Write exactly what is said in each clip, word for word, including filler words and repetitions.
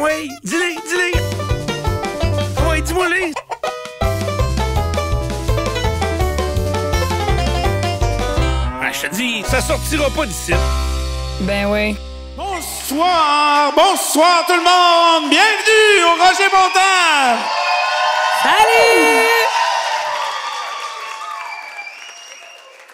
Ben oui, dis-les, dis-les. Oui, dis-moi-les. Ah, je te dis, ça sortira pas d'ici. Ben oui. Bonsoir, bonsoir tout le monde. Bienvenue au Roger Montaigne. Salut.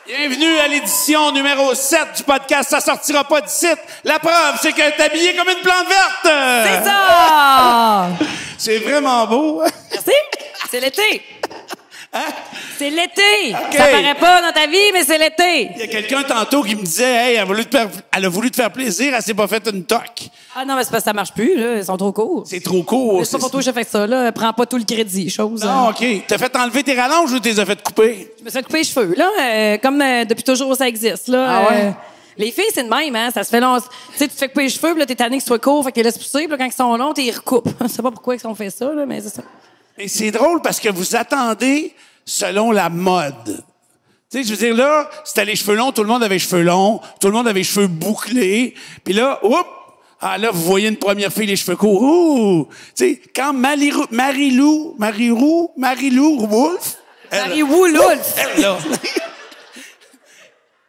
Bienvenue à l'édition numéro sept du podcast « Ça sortira pas d'ici ». La preuve, c'est que t'es habillé comme une plante verte! C'est ça! C'est vraiment beau. Merci. C'est l'été. Hein? C'est l'été. Okay. Ça paraît pas dans ta vie, mais c'est l'été. Il y a quelqu'un tantôt qui me disait « Hey, elle a voulu te faire, elle a voulu te faire plaisir, elle s'est pas faite une toque. » Ah non, mais c'est parce que ça marche plus, là. Ils sont trop courts. C'est trop court. C'est ça pour toi que j'ai fait ça, là. Prends pas tout le crédit, chose. Non, OK. T'as fait enlever tes rallonges ou t'es fait couper? Je me suis fait couper les cheveux, là. Euh, comme euh, depuis toujours, ça existe, là. Ah ouais? Euh, les filles, c'est de même, hein. Ça se fait long. Tu sais, tu te fais couper les cheveux, puis là, t'es tanné que ce soit court, fait que les laisse pousser, puis là, quand ils sont longs, t'es recoupes. Je sais pas pourquoi ils ont fait ça, là, mais c'est ça. Et c'est drôle parce que vous attendez selon la mode. Tu sais, je veux dire, là, c'était les cheveux longs, tout le monde avait les cheveux longs, tout le monde avait les cheveux bouclés. Puis là, oups! Ah, là, vous voyez une première fille, les cheveux courts. Ouh! Tu sais, quand Marie-Lou, Marie-Lou, Marie-Lou, Marie-Lou Wolf. Marie-Lou Wolf. Elle, là.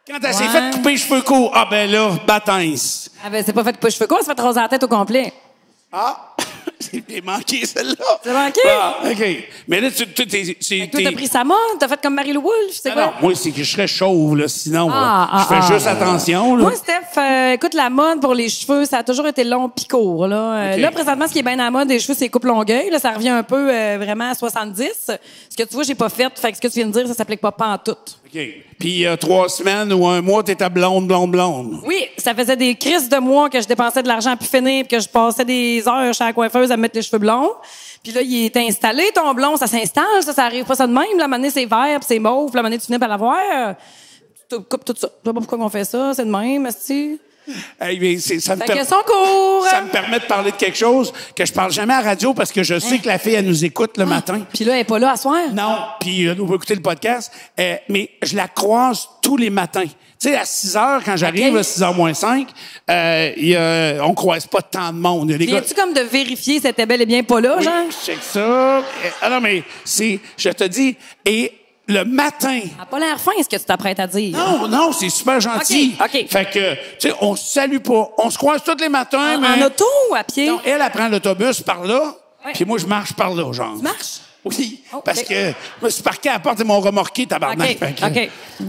Quand elle s'est ouais. faite couper les cheveux courts, ah, ben là, bâtisse. Ah, ben, c'est pas fait couper les cheveux courts, ça fait raser la tête au complet. Ah! C'est manqué, celle-là. C'est manqué? Ah, OK. Mais là, tu t'es... Toi, t'as pris sa mode? T'as fait comme Marie-Lou Wolf? C'est quoi? Non, moi, c'est que je serais chauve, là, sinon. Ah, là. Je fais ah, juste ah, attention, là. Moi, Steph, euh, écoute, la mode pour les cheveux, ça a toujours été long pis court, là. Okay. Là, présentement, ce qui est bien à la mode des cheveux, c'est coupe longueuil. Là, ça revient un peu euh, vraiment à soixante-dix. Ce que tu vois, j'ai pas fait. Fait que ce que tu viens de dire, ça s'applique pas pantoute. OK. Puis, il y a trois semaines ou un mois, t'étais blonde, blonde, blonde. Oui, ça faisait des crises de mois que je dépensais de l'argent à plus finir pis que je passais des heures chez la coiffeuse à me mettre les cheveux blonds. Puis là, il est installé, ton blond, ça s'installe, ça, ça arrive pas ça de même. La manée, c'est vert pis c'est mauve. La manée, tu venais pas l'avoir. Tu coupes tout ça. Je sais pas pourquoi on fait ça, c'est de même, asti. Hey, mais c'est, ça, me per... ça me permet de parler de quelque chose que je parle jamais à la radio parce que je sais hein? que la fille, elle nous écoute le ah, matin. Puis là, elle n'est pas là à soir. Non, puis euh, on peut écouter le podcast. Euh, mais je la croise tous les matins. Tu sais, à six heures, quand j'arrive, okay. à six heures moins cinq, euh, y a, on croise pas tant de monde. Les Viens-tu gars... comme de vérifier si elle était bel et bien pas là, oui, genre? Je check ça. Ah non, mais c'est, je te dis... et le matin. Elle n'a pas l'air fin, ce que tu t'apprêtes à dire. Non, non, c'est super gentil. OK, OK. Fait que, tu sais, on se salue pas. On se croise tous les matins, en, mais... En auto ou à pied? Non, elle, elle prend l'autobus par là, puis moi, je marche par là, genre. Tu marches? Oui, oh, parce okay. que je me suis parqué à la porte et m'ont remorqué, tabarnak. OK, que, OK. Je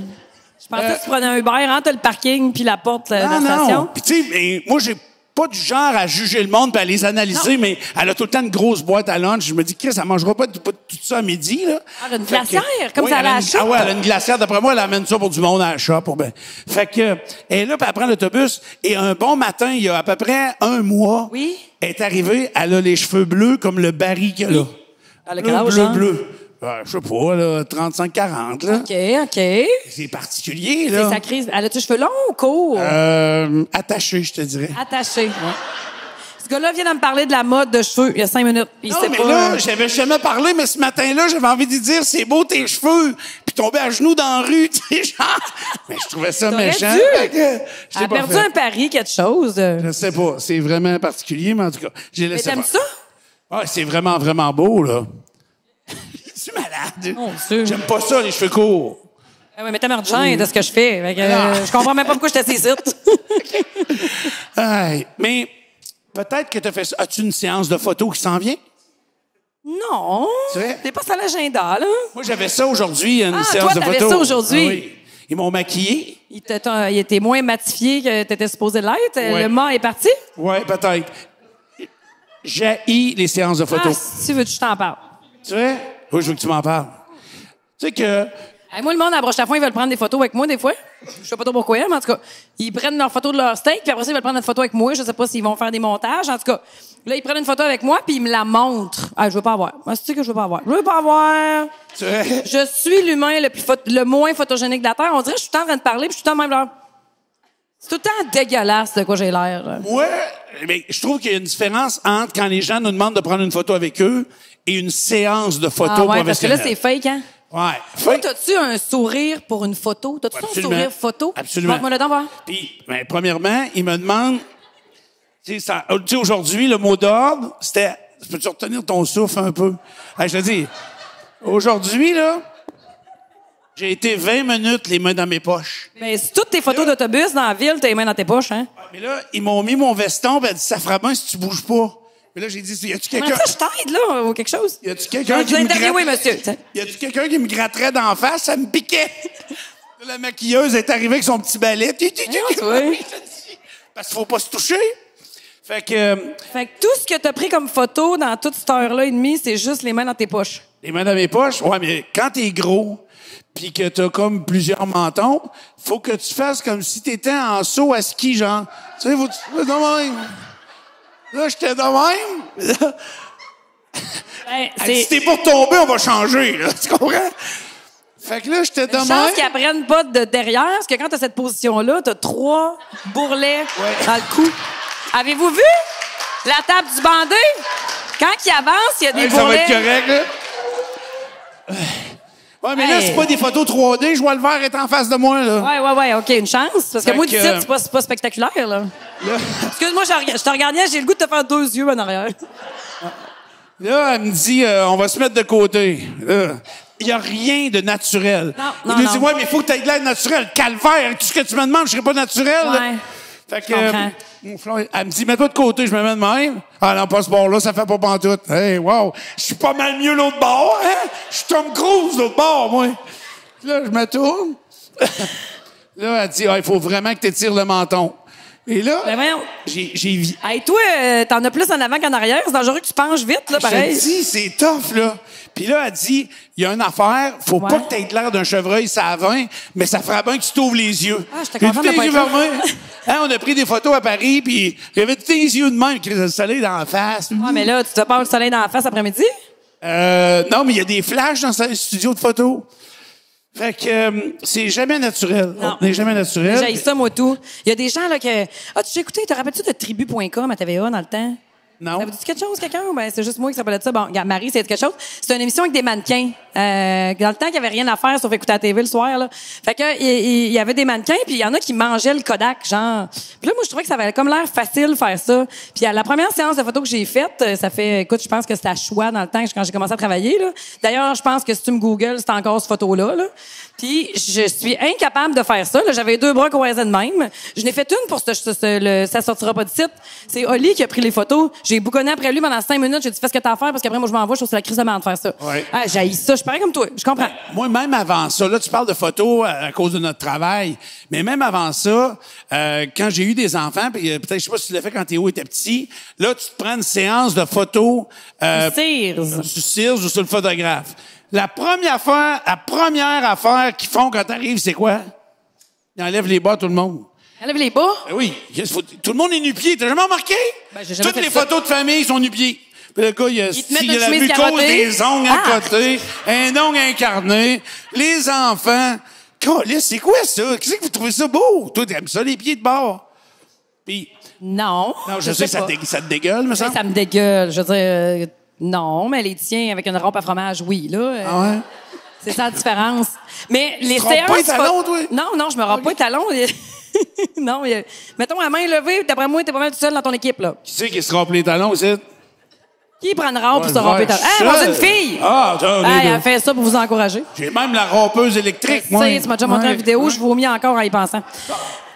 pensais euh, que tu prenais un Uber, hein, t'as le parking, puis la porte euh, non, de la station. Non, non. Puis tu sais, moi, j'ai pas du genre à juger le monde puis à les analyser, non. mais elle a tout le temps une grosse boîte à lunch. Je me dis, Chris, elle mangera pas tout, tout ça à midi, là. Elle a une glacière, que, comme oui, ça, elle a la shop. Ah ouais, elle a une glacière. D'après moi, elle amène ça pour du monde à la shop. Pour ben. Fait que, elle est là, puis elle prend l'autobus. Et un bon matin, il y a à peu près un mois, oui. elle est arrivée, elle a les cheveux bleus comme le Barry qu'elle a. Elle a bleu, grave, bleu, hein? bleu. Euh, je sais pas, là, trente-cinq quarante, là. OK, OK. C'est particulier, là. C'est sa crise. Elle a-tu les cheveux longs ou courts? Euh, attachés, je te dirais. Attachés. Ouais. Ce gars-là vient de me parler de la mode de cheveux il y a cinq minutes. Il non, sait mais pas. Là, j'avais jamais parlé, mais ce matin-là, j'avais envie de dire, c'est beau tes cheveux, puis tomber à genoux dans la rue, tu sais, genre. Mais je trouvais ça méchant. Dû. Que elle a perdu fait. un pari, quelque chose. Je sais pas. C'est vraiment particulier, mais en tout cas, j'ai laissé. Mais t'aimes ça? Ouais, c'est vraiment, vraiment beau, là. Je suis malade. Oh, j'aime pas ça, les cheveux courts. Ah oui, mais t'as margin de ce que je fais. Que, euh, je comprends même pas pourquoi je t'assise. Mais peut-être que t'as fait ça. As-tu une séance de photos qui s'en vient? Non. C'est vrai? T'es pas sur l'agenda, là. Moi, j'avais ça aujourd'hui, une ah, séance toi, de photos. Ah, ça aujourd'hui? Oui. Ils m'ont maquillé. Ils étaient moins matifiés que t'étais supposé l'être. Ouais. Le mât est parti? Oui, peut-être. J'haïs les séances de photos. Ah, si tu veux, je t'en parle. Tu vois? Oui, je veux que tu m'en parles. Tu sais que... Hey, moi, le monde, à la broche à foin, ils veulent prendre des photos avec moi, des fois. Je sais pas trop pourquoi, mais en tout cas, ils prennent leurs photos de leur steak, puis après ça, ils veulent prendre notre photo avec moi. Je sais pas s'ils vont faire des montages. En tout cas, là, ils prennent une photo avec moi, puis ils me la montrent. Ah, je veux pas avoir. Moi, c'est-tu que je veux pas avoir? Je veux pas avoir! Tu veux... Je suis l'humain le plus pho- le moins photogénique de la Terre. On dirait que je suis tout le temps en train de parler, puis je suis tout le temps même là. C'est tout le temps dégueulasse de quoi j'ai l'air. Ouais, mais je trouve qu'il y a une différence entre quand les gens nous demandent de prendre une photo avec eux et une séance de photos ah ouais, professionnelle. Parce que là, c'est fake, hein? Ouais. Fake. Toi, t'as-tu un sourire pour une photo? T'as-tu un sourire photo? Absolument. Montre-moi le dent, voir. Puis, ben, premièrement, ils me demandent... Tu sais, aujourd'hui, le mot d'ordre, c'était... Peux-tu retenir ton souffle un peu? Hey, je te dis, aujourd'hui, là, j'ai été vingt minutes les mains dans mes poches. Mais c'est toutes tes photos là, d'autobus dans la ville, t'as les mains dans tes poches, hein? Mais là, ils m'ont mis mon veston, ben, elle dit, ça fera bien si tu bouges pas. Mais là, j'ai dit, y a-tu quelqu'un... Je t'aide, là, ou quelque chose? Y a-tu quelqu'un qui me gratte... Oui, monsieur. Y a-tu quelqu'un qui me gratterait d'en face? Ça me piquait. La maquilleuse est arrivée avec son petit balai. Parce qu'il faut pas se toucher. Fait que... Euh, fait que tout ce que t'as pris comme photo dans toute cette heure-là et demie, c'est juste les mains dans tes poches. Les mains dans mes poches? Ouais, mais quand t'es gros, puis que t'as comme plusieurs mentons, faut que tu fasses comme si t'étais en saut à ski, genre. Tu sais, vous... Non, mais... Là, j'étais de même. Ben, c'est... Si t'es pour tomber, on va changer, là. Tu comprends? Fait que là, j'étais de même. Une chance qu'ils apprennent pas de derrière, parce que quand t'as cette position-là, t'as trois bourrelets ouais. dans le cou. Avez-vous vu la table du bandé? Quand il avance, il y a des ouais, bourrelets. Ça va être correct, là. Ouais, mais hey. Là, c'est pas des photos trois D. Je vois le verre être en face de moi, là. Ouais, ouais, ouais. OK, une chance. Parce que fait moi, du que... titre, c'est pas, c'est pas spectaculaire, là. Là... Excuse-moi, je te regardais, j'ai le goût de te faire deux yeux en arrière. Là, elle me dit, euh, on va se mettre de côté. Là. Il n'y a rien de naturel. Non, il non, me dit, non. Ouais, mais il faut que tu aies de l'air naturel. Calvaire, tout ce que tu me demandes, je ne serai pas naturel. Ouais. Fait que, euh, mon flan, elle me dit, mets-toi de côté, je me mets de même. Ah non, pas ce bord-là, ça fait pas pantoute. Hey, wow, je suis pas mal mieux l'autre bord, hein? Je suis Tom Cruise l'autre bord, moi. Là, je me tourne. Là, elle dit, ah, il faut vraiment que tu étires le menton. Et là, ben j'ai, j'ai vu. Hey, toi, euh, t'en as plus en avant qu'en arrière. C'est dangereux que tu penches vite, là, pareil. Je te dis, c'est tough, là. Puis là, elle dit, il y a une affaire, faut ouais. pas que t'aies l'air d'un chevreuil, ça a vingt, mais ça fera bien que tu t'ouvres les yeux. Ah, j'étais content de pas être hein, on a pris des photos à Paris, puis il y avait tous les yeux de même, qui avait le soleil dans la face. Ouais, mais là, tu te parles le soleil dans la face après-midi? Euh, non, mais il y a des flashs dans ce studio de photos. Fait que euh, c'est jamais naturel. Non. On n'est jamais naturel. J'ai ça, moi, tout. Il y a des gens, là, que... Ah, tu sais, écoutez, te rappelles-tu de Tribu point com à T V A dans le temps? Non. Ça vous dit quelque chose, quelqu'un? Ben, c'est juste moi qui s'appelait de ça. Bon, regarde, Marie, c'est quelque chose. C'est une émission avec des mannequins. Euh, dans le temps, qu'il n'y avait rien à faire sauf écouter la T V le soir, là. Fait que, il y, y avait des mannequins, puis il y en a qui mangeaient le Kodak, genre. Puis là, moi, je trouvais que ça avait comme l'air facile faire ça. Puis à la première séance de photo que j'ai faite, ça fait, écoute, je pense que c'était à choix dans le temps, quand j'ai commencé à travailler, là. D'ailleurs, je pense que si tu me googles, c'est encore cette photo-là, là. Puis je suis incapable de faire ça, là. J'avais deux bras croisés de même. Je n'ai fait une pour ce, ce, ce le, ça sortira pas d'ici. C'est Oli qui a pris les photos. J'ai bouconné après lui pendant cinq minutes. J'ai dit, fais ce que t'as à faire, parce qu'après, moi, je m'en vais, je trouve que c'est la crise de merde de faire ça. Ouais. Ah, j'haïs ça. Je parais comme toi. Je comprends. Ben, moi, même avant ça, là, tu parles de photos à, à cause de notre travail. Mais même avant ça, euh, quand j'ai eu des enfants, puis euh, peut-être, je sais pas si tu l'as fait quand Théo était petit, là, tu te prends une séance de photos, euh, Sears. Sur Sears ou sur le photographe. La première affaire, la première affaire qu'ils font quand t'arrives, c'est quoi? Ils enlèvent les bas à tout le monde. Enlève les bas? Ben oui. Tout le monde est nu-pied. T'as jamais remarqué? Ben, j'ai jamais Toutes les ça. photos de famille sont nu-pied. Puis le gars, il y a, si, il y a la mucose carotée. Des ongles ah. à côté, un ongle incarné, les enfants. Câlisse, c'est quoi ça? Qu'est-ce que vous trouvez ça beau? Toi, t'aimes ça, les pieds de bord? Puis. Non. Non, je, je sais que ça, dé, ça te dégueule, me semble. Ça me dégueule. Je veux dire, euh, non, mais les tiens avec une rompe à fromage, oui, là. Euh, ah ouais? C'est ça la différence. Mais les séances. Tu ne rends pas les talons, toi? Non, non, je me rends okay. pas les talons. Non, mais, mettons, à main levée, d'après moi, t'es pas mal tout seul dans ton équipe, là. Qui c'est qui se rampe les talons, ici? Qui prend une rampe ouais, pour se ramper les talons? Hé, hey, moi, c'est une fille! Ah, t'as hey, elle fait ça pour vous encourager. J'ai même la rampeuse électrique, moi. Tu sais, tu m'as déjà montré ouais, une vidéo, ouais. je vous mis encore en y pensant. Ah.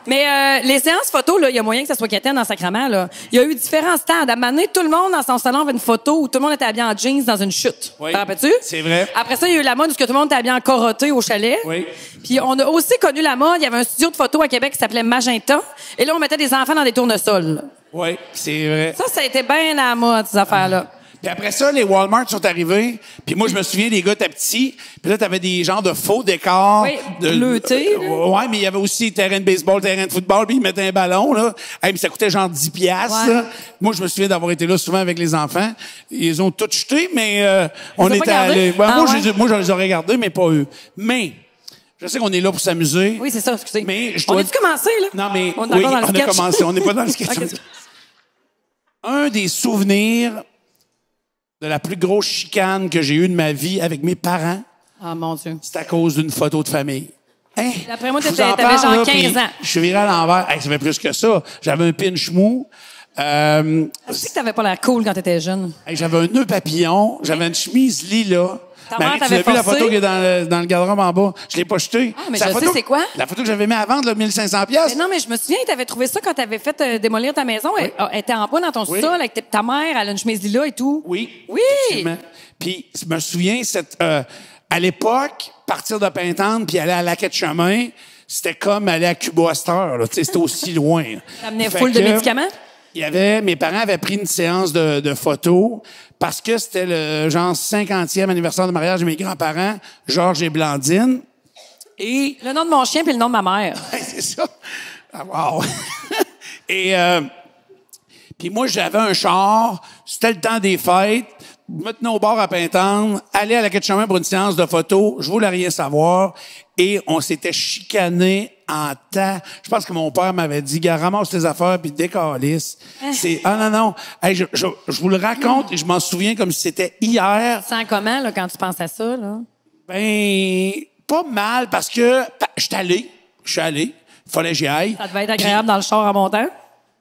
Mais euh, les séances photos, là, il y a moyen que ça soit quétaine en sacrament, là. Il y a eu différents stades. À un moment donné, tout le monde dans son salon avait une photo où tout le monde était habillé en jeans dans une chute. Oui. T'en rappelles-tu? C'est vrai. Après ça, il y a eu la mode où tout le monde était habillé en corotté au chalet. Oui. Puis on a aussi connu la mode. Il y avait un studio de photos à Québec qui s'appelait Magenta. Et là, on mettait des enfants dans des tournesols. Oui, c'est vrai. Ça, ça a été bien à la mode, ces affaires-là. Ah. Puis après ça, les Walmart sont arrivés. Puis moi, je me souviens, les gars, t'as petit. Puis là, t'avais des genres de faux décors. Oui, de... bleuté. Ouais, mais il y avait aussi terrain de baseball, terrain de football. Puis ils mettaient un ballon, là. Hey, mais ça coûtait genre dix piastres. Ouais. Moi, je me souviens d'avoir été là souvent avec les enfants. Ils ont tout jeté, mais euh, on était allés. Ouais, ah, moi, ouais. je, moi, je les aurais gardés, mais pas eux. Mais... Je sais qu'on est là pour s'amuser. Oui, c'est ça, excusez. Mais je dois... On a dû commencer, là? Non, mais... On est oui, dans le on sketch. a commencé. On n'est pas dans le sketch. Okay. Un des souvenirs... de la plus grosse chicane que j'ai eue de ma vie avec mes parents. Ah, mon Dieu. C'est à cause d'une photo de famille. Hein? D'après moi, t'avais genre quinze ans. Je suis viré à l'envers. Hey, ça fait plus que ça. J'avais un pinch mou. Euh, je sais que t'avais pas l'air cool quand t'étais jeune. Hey, j'avais un nœud papillon, j'avais une chemise lilas. Marie, tu as vu la photo qui est dans le, dans le garde-robe en bas? Je l'ai pas jetée. Ah, mais je sais, c'est quoi? La photo que j'avais mis à vendre, là, mille cinq cents piastres. Non, mais je me souviens, tu avais trouvé ça quand tu avais fait euh, démolir ta maison. Oui. Elle, elle était en bas dans ton oui. sol avec ta, ta mère, elle a une chemise lila et tout. Oui. Oui. Absolument. Puis, je me souviens, cette, euh, à l'époque, partir de Pintendre puis aller à la quête chemin, c'était comme aller à Cuba à cette heure. C'était aussi loin. Ça amenait full de médicaments? Il y avait, mes parents avaient pris une séance de, de photos parce que c'était le genre cinquantième anniversaire de mariage de mes grands-parents, Georges et Blandine. Et le nom de mon chien puis le nom de ma mère. Ouais, c'est ça. Ah, wow. Et euh, puis moi, j'avais un char. C'était le temps des fêtes. Me tenais au bord à Pintendre, aller à la quête de chemin pour une séance de photos. Je voulais rien savoir. Et on s'était chicané en temps. Je pense que mon père m'avait dit, gars, ramasse tes affaires puis décalisse. C'est, ah non, non. Hey, je, je, je vous le raconte et je m'en souviens comme si c'était hier. Tu sens comment, là, quand tu penses à ça, là? Ben, pas mal parce que je suis allé. Je suis allé. Fallait que j'y aille. Ça devait être agréable pis, dans le char à montant?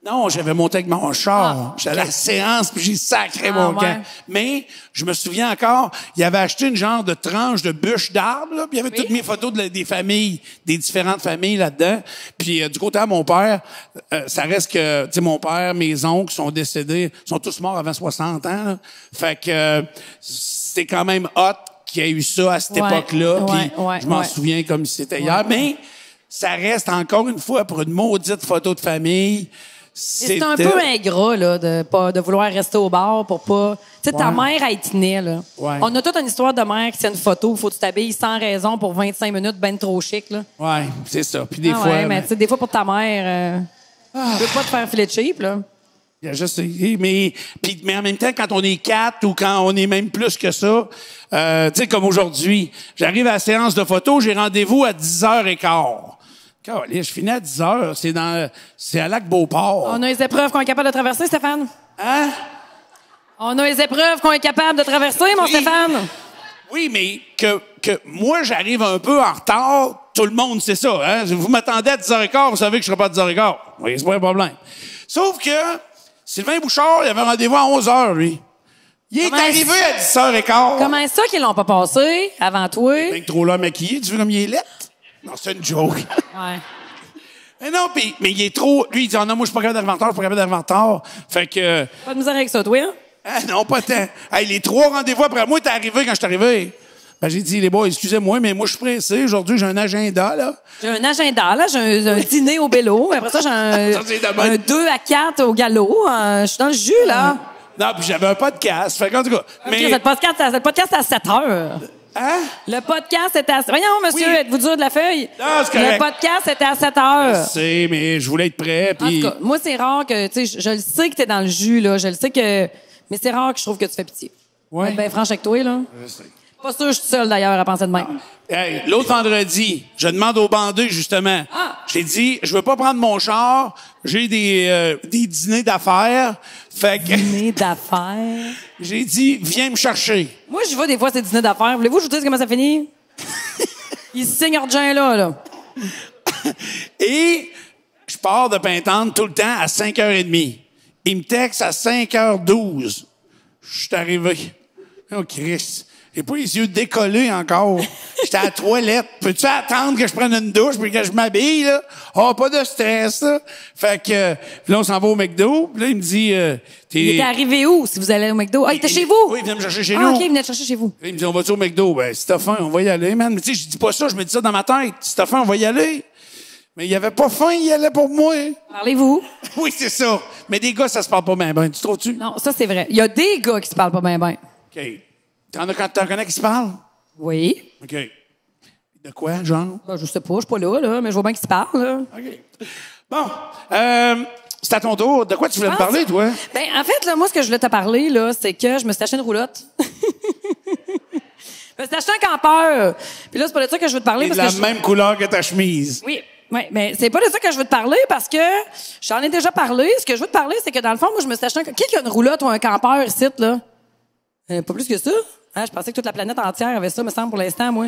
Non, j'avais monté avec mon char. Ah, j'étais okay. à la séance, puis j'ai sacré ah, mon camp. Ouais. Mais je me souviens encore, il avait acheté une genre de tranche de bûche d'arbre, puis il y avait oui. toutes mes photos de la, des familles, des différentes familles là-dedans. Puis euh, du côté à mon père, euh, ça reste que, tu sais, mon père, mes oncles sont décédés, sont tous morts avant soixante ans. Là. Fait que euh, c'était quand même hot qu'il y ait eu ça à cette ouais, époque-là. Ouais, puis ouais, je m'en ouais. souviens comme si c'était ouais, hier. Ouais. Mais ça reste encore une fois pour une maudite photo de famille. C'est un peu ingrat, là, de, pas, de vouloir rester au bar pour pas... Tu sais, ouais. ta mère, elle tenait, là. Ouais. On a toute une histoire de mère qui tient une photo, faut que tu t'habilles sans raison pour vingt-cinq minutes, ben trop chic, là. Ouais, c'est ça. Puis des ah, fois... Ouais, mais tu sais, des fois, pour ta mère, euh, ah. tu peux pas te faire filer de cheap, là. Je sais, mais, pis, mais en même temps, quand on est quatre ou quand on est même plus que ça, euh, tu sais, comme aujourd'hui, j'arrive à la séance de photo, j'ai rendez-vous à dix heures quinze. Calais, je finis à dix heures. C'est dans, c'est à Lac Beauport. On a les épreuves qu'on est capable de traverser, Stéphane. Hein? On a les épreuves qu'on est capable de traverser, oui. mon Stéphane. Oui, mais que, que moi, j'arrive un peu en retard. Tout le monde sait ça, hein? Vous m'attendez à dix heures quinze, vous savez que je serai pas à dix heures quinze. Oui, c'est pas un problème. Sauf que Sylvain Bouchard, il avait rendez-vous à onze heures, lui. Il est comment arrivé à dix heures quinze. Comment ça qu'ils l'ont pas passé avant toi? Il est bien que trop là maquillé. Tu veux comme il est laid? Non, c'est une joke. Ouais. Mais non, pis, mais il est trop... Lui, il dit, oh non, moi, je suis pas capable d'arriver en retard, je suis pas capable d'arriver en retard. Fait que... Pas de misère avec ça, toi, hein? Ah, non, pas tant. Hey, les trois rendez-vous après moi, t'es arrivé quand je suis arrivé. Ben, j'ai dit, les boys, excusez-moi, mais moi, je suis pressé. Aujourd'hui, j'ai un agenda, là. J'ai un agenda, là. J'ai un, un dîner au vélo. Après ça, j'ai un, un deux à quatre au galop. Je suis dans le jus, là. Non, puis j'avais un podcast. Fait qu'en tout cas... Mais... Okay, c'est le podcast à sept heures. Hein? Le podcast était à... Voyons, monsieur, oui. êtes-vous dur de la feuille? Non, c'est correct. Le podcast était à sept heures. Je sais, mais je voulais être prêt. Pis... En tout cas, moi, c'est rare que... tu sais, je, je le sais que t'es dans le jus, là. Je le sais que... Mais c'est rare que je trouve que tu fais pitié. Oui. Ben, ben franche avec toi, là. Je sais. Pas sûr, je suis seule, d'ailleurs, à penser de même. Hey, l'autre vendredi, je demande au bandeux, justement. Ah. J'ai dit, je veux pas prendre mon char. J'ai des, euh, des dîners d'affaires. Fait que... Dîners d'affaires? J'ai dit, viens me chercher. Moi, je vais des fois ces dîners d'affaires. Voulez-vous que je vous dise comment ça finit? Il signe Argent, là, là. Et je pars de Pintendre tout le temps à cinq heures trente. Il me texte à cinq heures douze. Je suis arrivé. Oh, Christ. J'ai pas les yeux décollés encore. J'étais à la toilette. Peux-tu attendre que je prenne une douche puis que je m'habille, là? Oh, pas de stress, là. Fait que, euh, là, on s'en va au McDo. Puis là, il me dit, euh, t'es... Il était arrivé où, si vous allez au McDo? Ah, il était chez vous? Oui, il venait me chercher chez ah, nous. Ah, OK, il venait te chercher chez vous. Là, il me dit, on va-tu au McDo? Ben, si t'as faim, on va y aller, man. Mais tu sais, je dis pas ça, je me dis ça dans ma tête. Si t'as faim, on va y aller. Mais il avait pas faim, il allait pour moi. Parlez-vous. Oui, c'est ça. Mais des gars, ça se parle pas bien, ben. Tu trouves-tu? Non, ça, c'est vrai. Il y a des gars qui se parlent pas bien, ben. OK. T'en connais qui se parle? Oui. OK. De quoi, genre? Ben, je sais pas, je suis pas là, là, mais je vois bien qui se parle, là. OK. Bon, euh, c'est à ton tour. De quoi tu voulais me parler, toi? Ben, en fait, là, moi, ce que je voulais te parler, là, c'est que je me suis acheté une roulotte. Je me suis acheté un campeur. Puis là, c'est pas de ça que je veux te parler. C'est la que je... même couleur que ta chemise. Oui. Oui, mais c'est pas de ça que je veux te parler parce que j'en ai déjà parlé. Ce que je veux te parler, c'est que dans le fond, moi, je me suis acheté un. Qui a une roulotte ou un campeur ici, là? Euh, pas plus que ça? Hein, je pensais que toute la planète entière avait ça, me semble, pour l'instant, moi.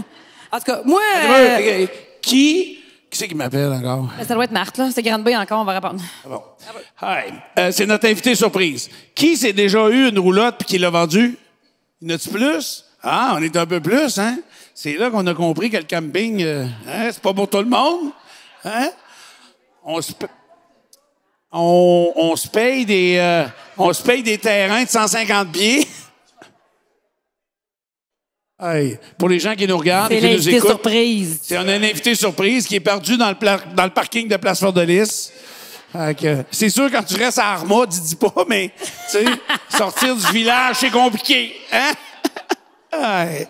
En tout cas, moi... Euh... Qui Qui c'est qui m'appelle encore? Ça doit être Marthe, là. C'est Grande B encore, on va répondre. Ah bon. Ah bon. Hi. Euh, c'est notre invité surprise. Qui s'est déjà eu une roulotte puis qui l'a vendue? Y en a-tu plus? Ah, on est un peu plus, hein? C'est là qu'on a compris que le camping, euh, hein, c'est pas pour tout le monde. Hein? On se on, on se paye des euh, on se paye des terrains de cent cinquante pieds. Hey, pour les gens qui nous regardent et qui nous écoutent... C'est l'invité surprise. C'est un invité surprise qui est perdu dans le, pla dans le parking de Place-Fleur-de-Lys. C'est sûr, quand tu restes à Armagh, tu dis pas, mais sortir du village, c'est compliqué. Hein? Hey.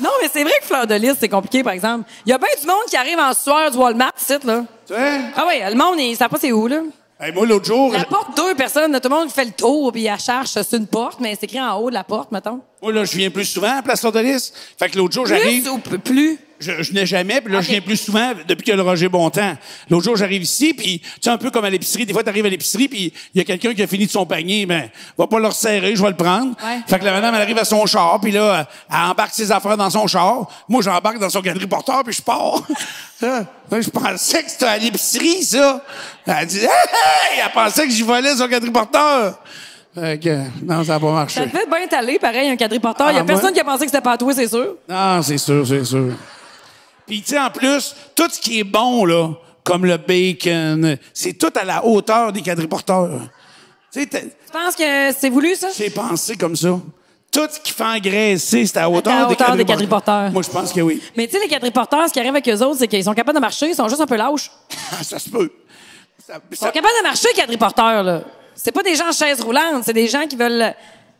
Non, mais c'est vrai que Fleur-de-Lys, c'est compliqué, par exemple. Il y a bien du monde qui arrive en sueur du Walmart, c'est là. Tu vois? Ah oui, le monde, il ne sait pas c'est où, là. Hey, moi, l'autre jour... La porte deux personnes, tout le monde fait le tour, puis elle cherche sur une porte, mais c'est écrit en haut de la porte, mettons. Moi, là, je viens plus souvent à Place-Fleur-de-Lys. Fait que l'autre jour, j'arrive... Plus ou plus? Je, je n'ai jamais, puis là, okay. Je viens plus souvent depuis qu'il y a le Roger Montaigne. L'autre jour, j'arrive ici, puis tu sais, un peu comme à l'épicerie. Des fois, t'arrives à l'épicerie, puis il y a quelqu'un qui a fini de son panier, ben va pas le resserrer, je vais le prendre. Ouais. Fait que la madame, elle arrive à son char, puis là, elle embarque ses affaires dans son char. Moi, j'embarque dans son quadriporteur, puis je pars. Je pensais que c'était à l'épicerie, ça. Elle dit, hey, hey! Elle pensait que j'y volais son quadriporteur. Fait que, non, ça n'a pas marché. Ça te fait bien t'aller, pareil, un quadriporteur. Il ah, n'y a personne moi? qui a pensé que c'était pas à toi, c'est sûr. Non, c'est sûr, c'est sûr. Puis, tu sais, en plus, tout ce qui est bon, là, comme le bacon, c'est tout à la hauteur des quadriporteurs. Tu penses que c'est voulu, ça? C'est pensé comme ça. Tout ce qui fait engraisser, c'est à la hauteur, à la hauteur des, quadriporteurs. des quadriporteurs. Moi, je pense que oui. Mais tu sais, les quadriporteurs, ce qui arrive avec eux autres, c'est qu'ils sont capables de marcher, ils sont juste un peu lâches. Ça se peut. Ça, ça... Ils sont capables de marcher, les quadriporteurs, là. C'est pas des gens en chaise roulante, c'est des gens qui veulent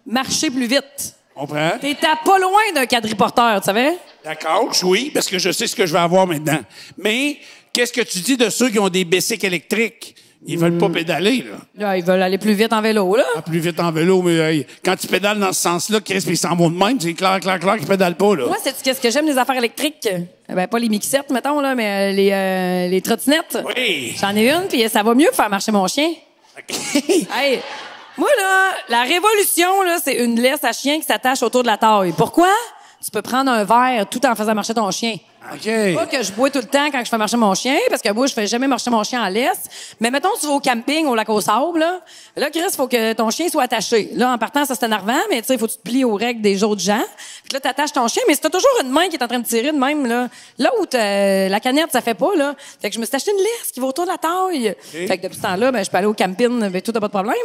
marcher plus vite. On prend. T'es pas loin d'un quadriporteur, tu savais? D'accord, oui, parce que je sais ce que je vais avoir maintenant. Mais qu'est-ce que tu dis de ceux qui ont des bicycles électriques? Ils veulent mmh. pas pédaler, là. Là. Ils veulent aller plus vite en vélo, là. Ah, plus vite en vélo, mais euh, quand tu pédales dans ce sens-là, Chris, puis ils s'en vont de même, c'est clair, clair, clair qu'ils pédalent pas, là. Moi, c'est qu'est-ce que j'aime des affaires électriques? Ben, pas les mixettes, mettons, là, mais les, euh, les trottinettes. Oui. J'en ai une, puis ça va mieux pour faire marcher mon chien. Okay. Hey, moi, là, la révolution, là, c'est une laisse à chien qui s'attache autour de la taille. Pourquoi? Tu peux prendre un verre tout en faisant marcher ton chien. Okay. Pas que je bois tout le temps quand je fais marcher mon chien, parce que moi, je fais jamais marcher mon chien en laisse. Mais mettons, tu vas au camping, au lac au sable, là. Là, Chris, faut que ton chien soit attaché. Là, en partant, ça, c'est énervant, mais tu sais, faut que tu te plies aux règles des autres gens. Puis là, t'attaches ton chien, mais si t'as toujours une main qui est en train de tirer de même, là. Là où la canette, ça fait pas, là. Fait que je me suis acheté une laisse qui va autour de la taille. Okay. Fait que depuis ce temps-là, ben, je peux aller au camping, ben, tout n'a pas de problème.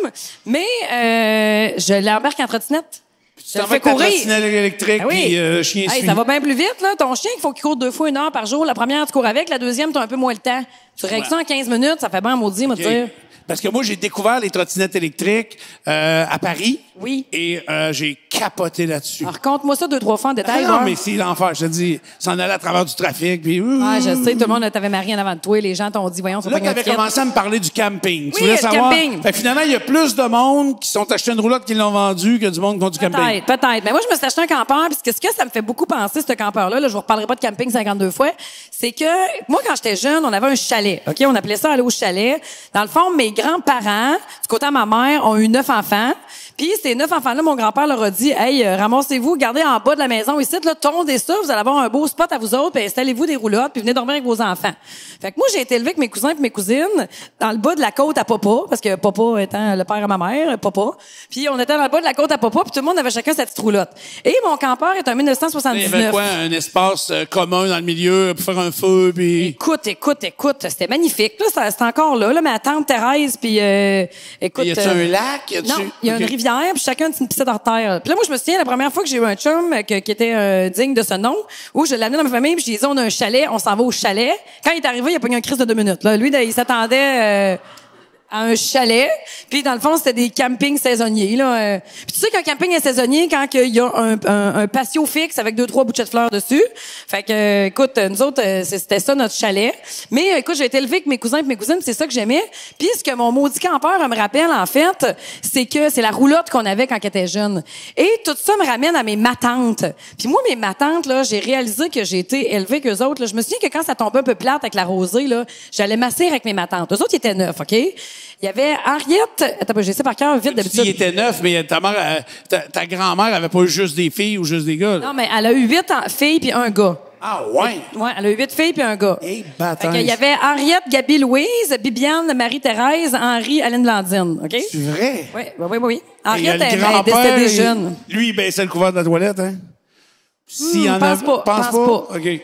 Mais, euh, je l'embarque en trottinette. Tu t'en fais courir. électrique, ah oui. puis, euh, chien hey, ça va bien plus vite, là. Ton chien, il faut qu'il court deux fois une heure par jour. La première, tu cours avec. La deuxième, tu as un peu moins le temps. Tu règles ça en quinze minutes. Ça fait bien maudit, moi, okay. dire. Parce que moi, j'ai découvert les trottinettes électriques euh, à Paris. Oui. Et euh, j'ai capoté là-dessus. Alors, raconte-moi ça deux, trois fois en détail. Ah, non, voir. mais c'est l'enfer. Je te dis, s'en allait à travers du trafic. Puis, ah, je sais, tout le monde t'avait marié en avant de toi. Les gens t'ont dit, voyons, c'est pas Là, t'avais commencé à me parler du camping. Oui, tu voulais savoir. Camping. Fait, finalement, il y a plus de monde qui sont achetés une roulotte qui l'ont vendue que du monde qui ont du camping. Peut-être, peut-être. Mais moi, je me suis acheté un campeur. Puis ce que ça me fait beaucoup penser, ce campeur-là, là, je vous reparlerai pas de camping cinquante-deux fois, c'est que moi, quand j'étais jeune, on avait un chalet. OK? On appelait ça aller au chalet. Dans le fond, mes grands-parents, du côté de ma mère, ont eu neuf enfants. Puis ces neuf enfants-là, mon grand-père leur a dit, « Hey, ramassez-vous, gardez en bas de la maison ici, là, tondez ça, vous allez avoir un beau spot à vous autres, puis installez-vous des roulottes, puis venez dormir avec vos enfants. » Fait que moi, j'ai été élevée avec mes cousins et mes cousines dans le bas de la côte à papa, parce que papa étant le père à ma mère, papa. Puis on était dans le bas de la côte à papa, puis tout le monde avait chacun sa petite roulotte. Et mon campeur est en mille neuf cent soixante-dix-neuf. Il y avait quoi, un espace commun dans le milieu pour faire un feu, puis... Écoute, écoute, écoute, c'était magnifique. Là, c'est encore là, là, ma tante Thérèse, puis euh, écoute... Y a-tu euh, un lac? Y a-tu... Non, y a okay. une rivière, puis chacun une petite hors terre. Puis là, moi, je me souviens, la première fois que j'ai eu un chum que, qui était euh, digne de ce nom, où je l'ai amené dans ma famille, puis je lui ai dit, on a un chalet, on s'en va au chalet. Quand il est arrivé, il a pas eu un crise de deux minutes. Là. Lui, il s'attendait... Euh, à un chalet, puis dans le fond, c'était des campings saisonniers. Là. Puis tu sais qu'un camping est saisonnier quand il y a un, un, un patio fixe avec deux, trois bouchées de fleurs dessus. Fait que, écoute, nous autres, c'était ça notre chalet. Mais écoute, j'ai été élevée avec mes cousins et mes cousines, c'est ça que j'aimais. Puis ce que mon maudit campeur me rappelle, en fait, c'est que c'est la roulotte qu'on avait quand j'étais jeune. Et tout ça me ramène à mes matantes. Puis moi, mes matantes, là, j'ai réalisé que j'ai été élevée qu'eux autres. Là. Je me souviens que quand ça tombait un peu plate avec la rosée, là, j'allais masser avec mes matantes. Eux autres, ils étaient neufs, OK? Il y avait Henriette... Attends, j'ai essayé par cœur, vite, d'habitude. Tu dis, il était neuf, mais ta mère, ta, ta grand-mère avait pas eu juste des filles ou juste des gars. Là. Non, mais elle a eu huit filles puis un gars. Ah ouais? Oui, elle a huit filles puis un gars. Et bâtard. Il y avait Henriette, Gabi, Louise, Bibiane, Marie-Thérèse, Henri, Aline Blandine. OK? C'est vrai? Oui, oui, oui. oui. Henriette, elle, elle était des jeunes. Lui, il baissait le couvert de la toilette, hein? S'il hmm, en pense a... pas. Pense, pense pas. pas. OK.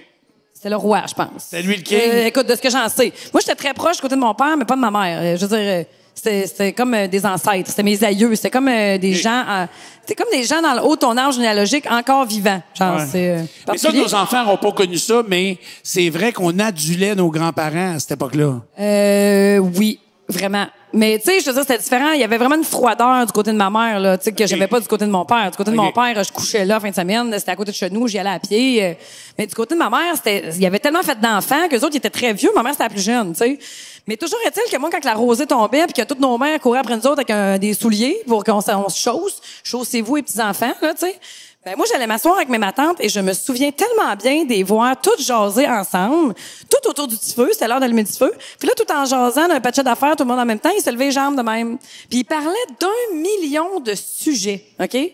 C'était le roi, je pense. C'était lui le king? Euh, écoute, de ce que j'en sais. Moi, j'étais très proche du côté de mon père, mais pas de ma mère. Je veux dire, c'était, c'était comme euh, des ancêtres. C'était mes aïeux. C'était comme euh, des Et... gens... Euh, c'était comme des gens dans le haut de ton âge généalogique encore vivants. Genre, ouais. c'est, euh, mais ça, nos enfants n'ont pas connu ça, mais c'est vrai qu'on adulait nos grands-parents à cette époque-là. Euh, oui, vraiment. Mais, tu sais, je te dis, c'était différent. Il y avait vraiment une froideur du côté de ma mère, là, tu sais, que okay. j'avais pas du côté de mon père. Du côté okay. de mon père, je couchais là, fin de semaine. C'était à côté de chez nous, j'y allais à pied. Mais du côté de ma mère, c'était, il y avait tellement fait d'enfants qu'eux autres, ils étaient très vieux. Ma mère, c'était la plus jeune, tu sais. Mais toujours est-il que moi, quand la rosée tombait puis que toutes nos mères couraient après nous autres avec un, des souliers pour qu'on on se chausse, chaussez-vous les petits-enfants, là, tu sais. Ben, moi, j'allais m'asseoir avec mes matantes et je me souviens tellement bien des voir toutes jaser ensemble, tout autour du petit feu, c'était l'heure d'allumer du feu. Puis là, tout en jasant d'un patchet d'affaires, tout le monde en même temps, ils se levaient les jambes de même. Puis ils parlaient d'un million de sujets, OK? Puis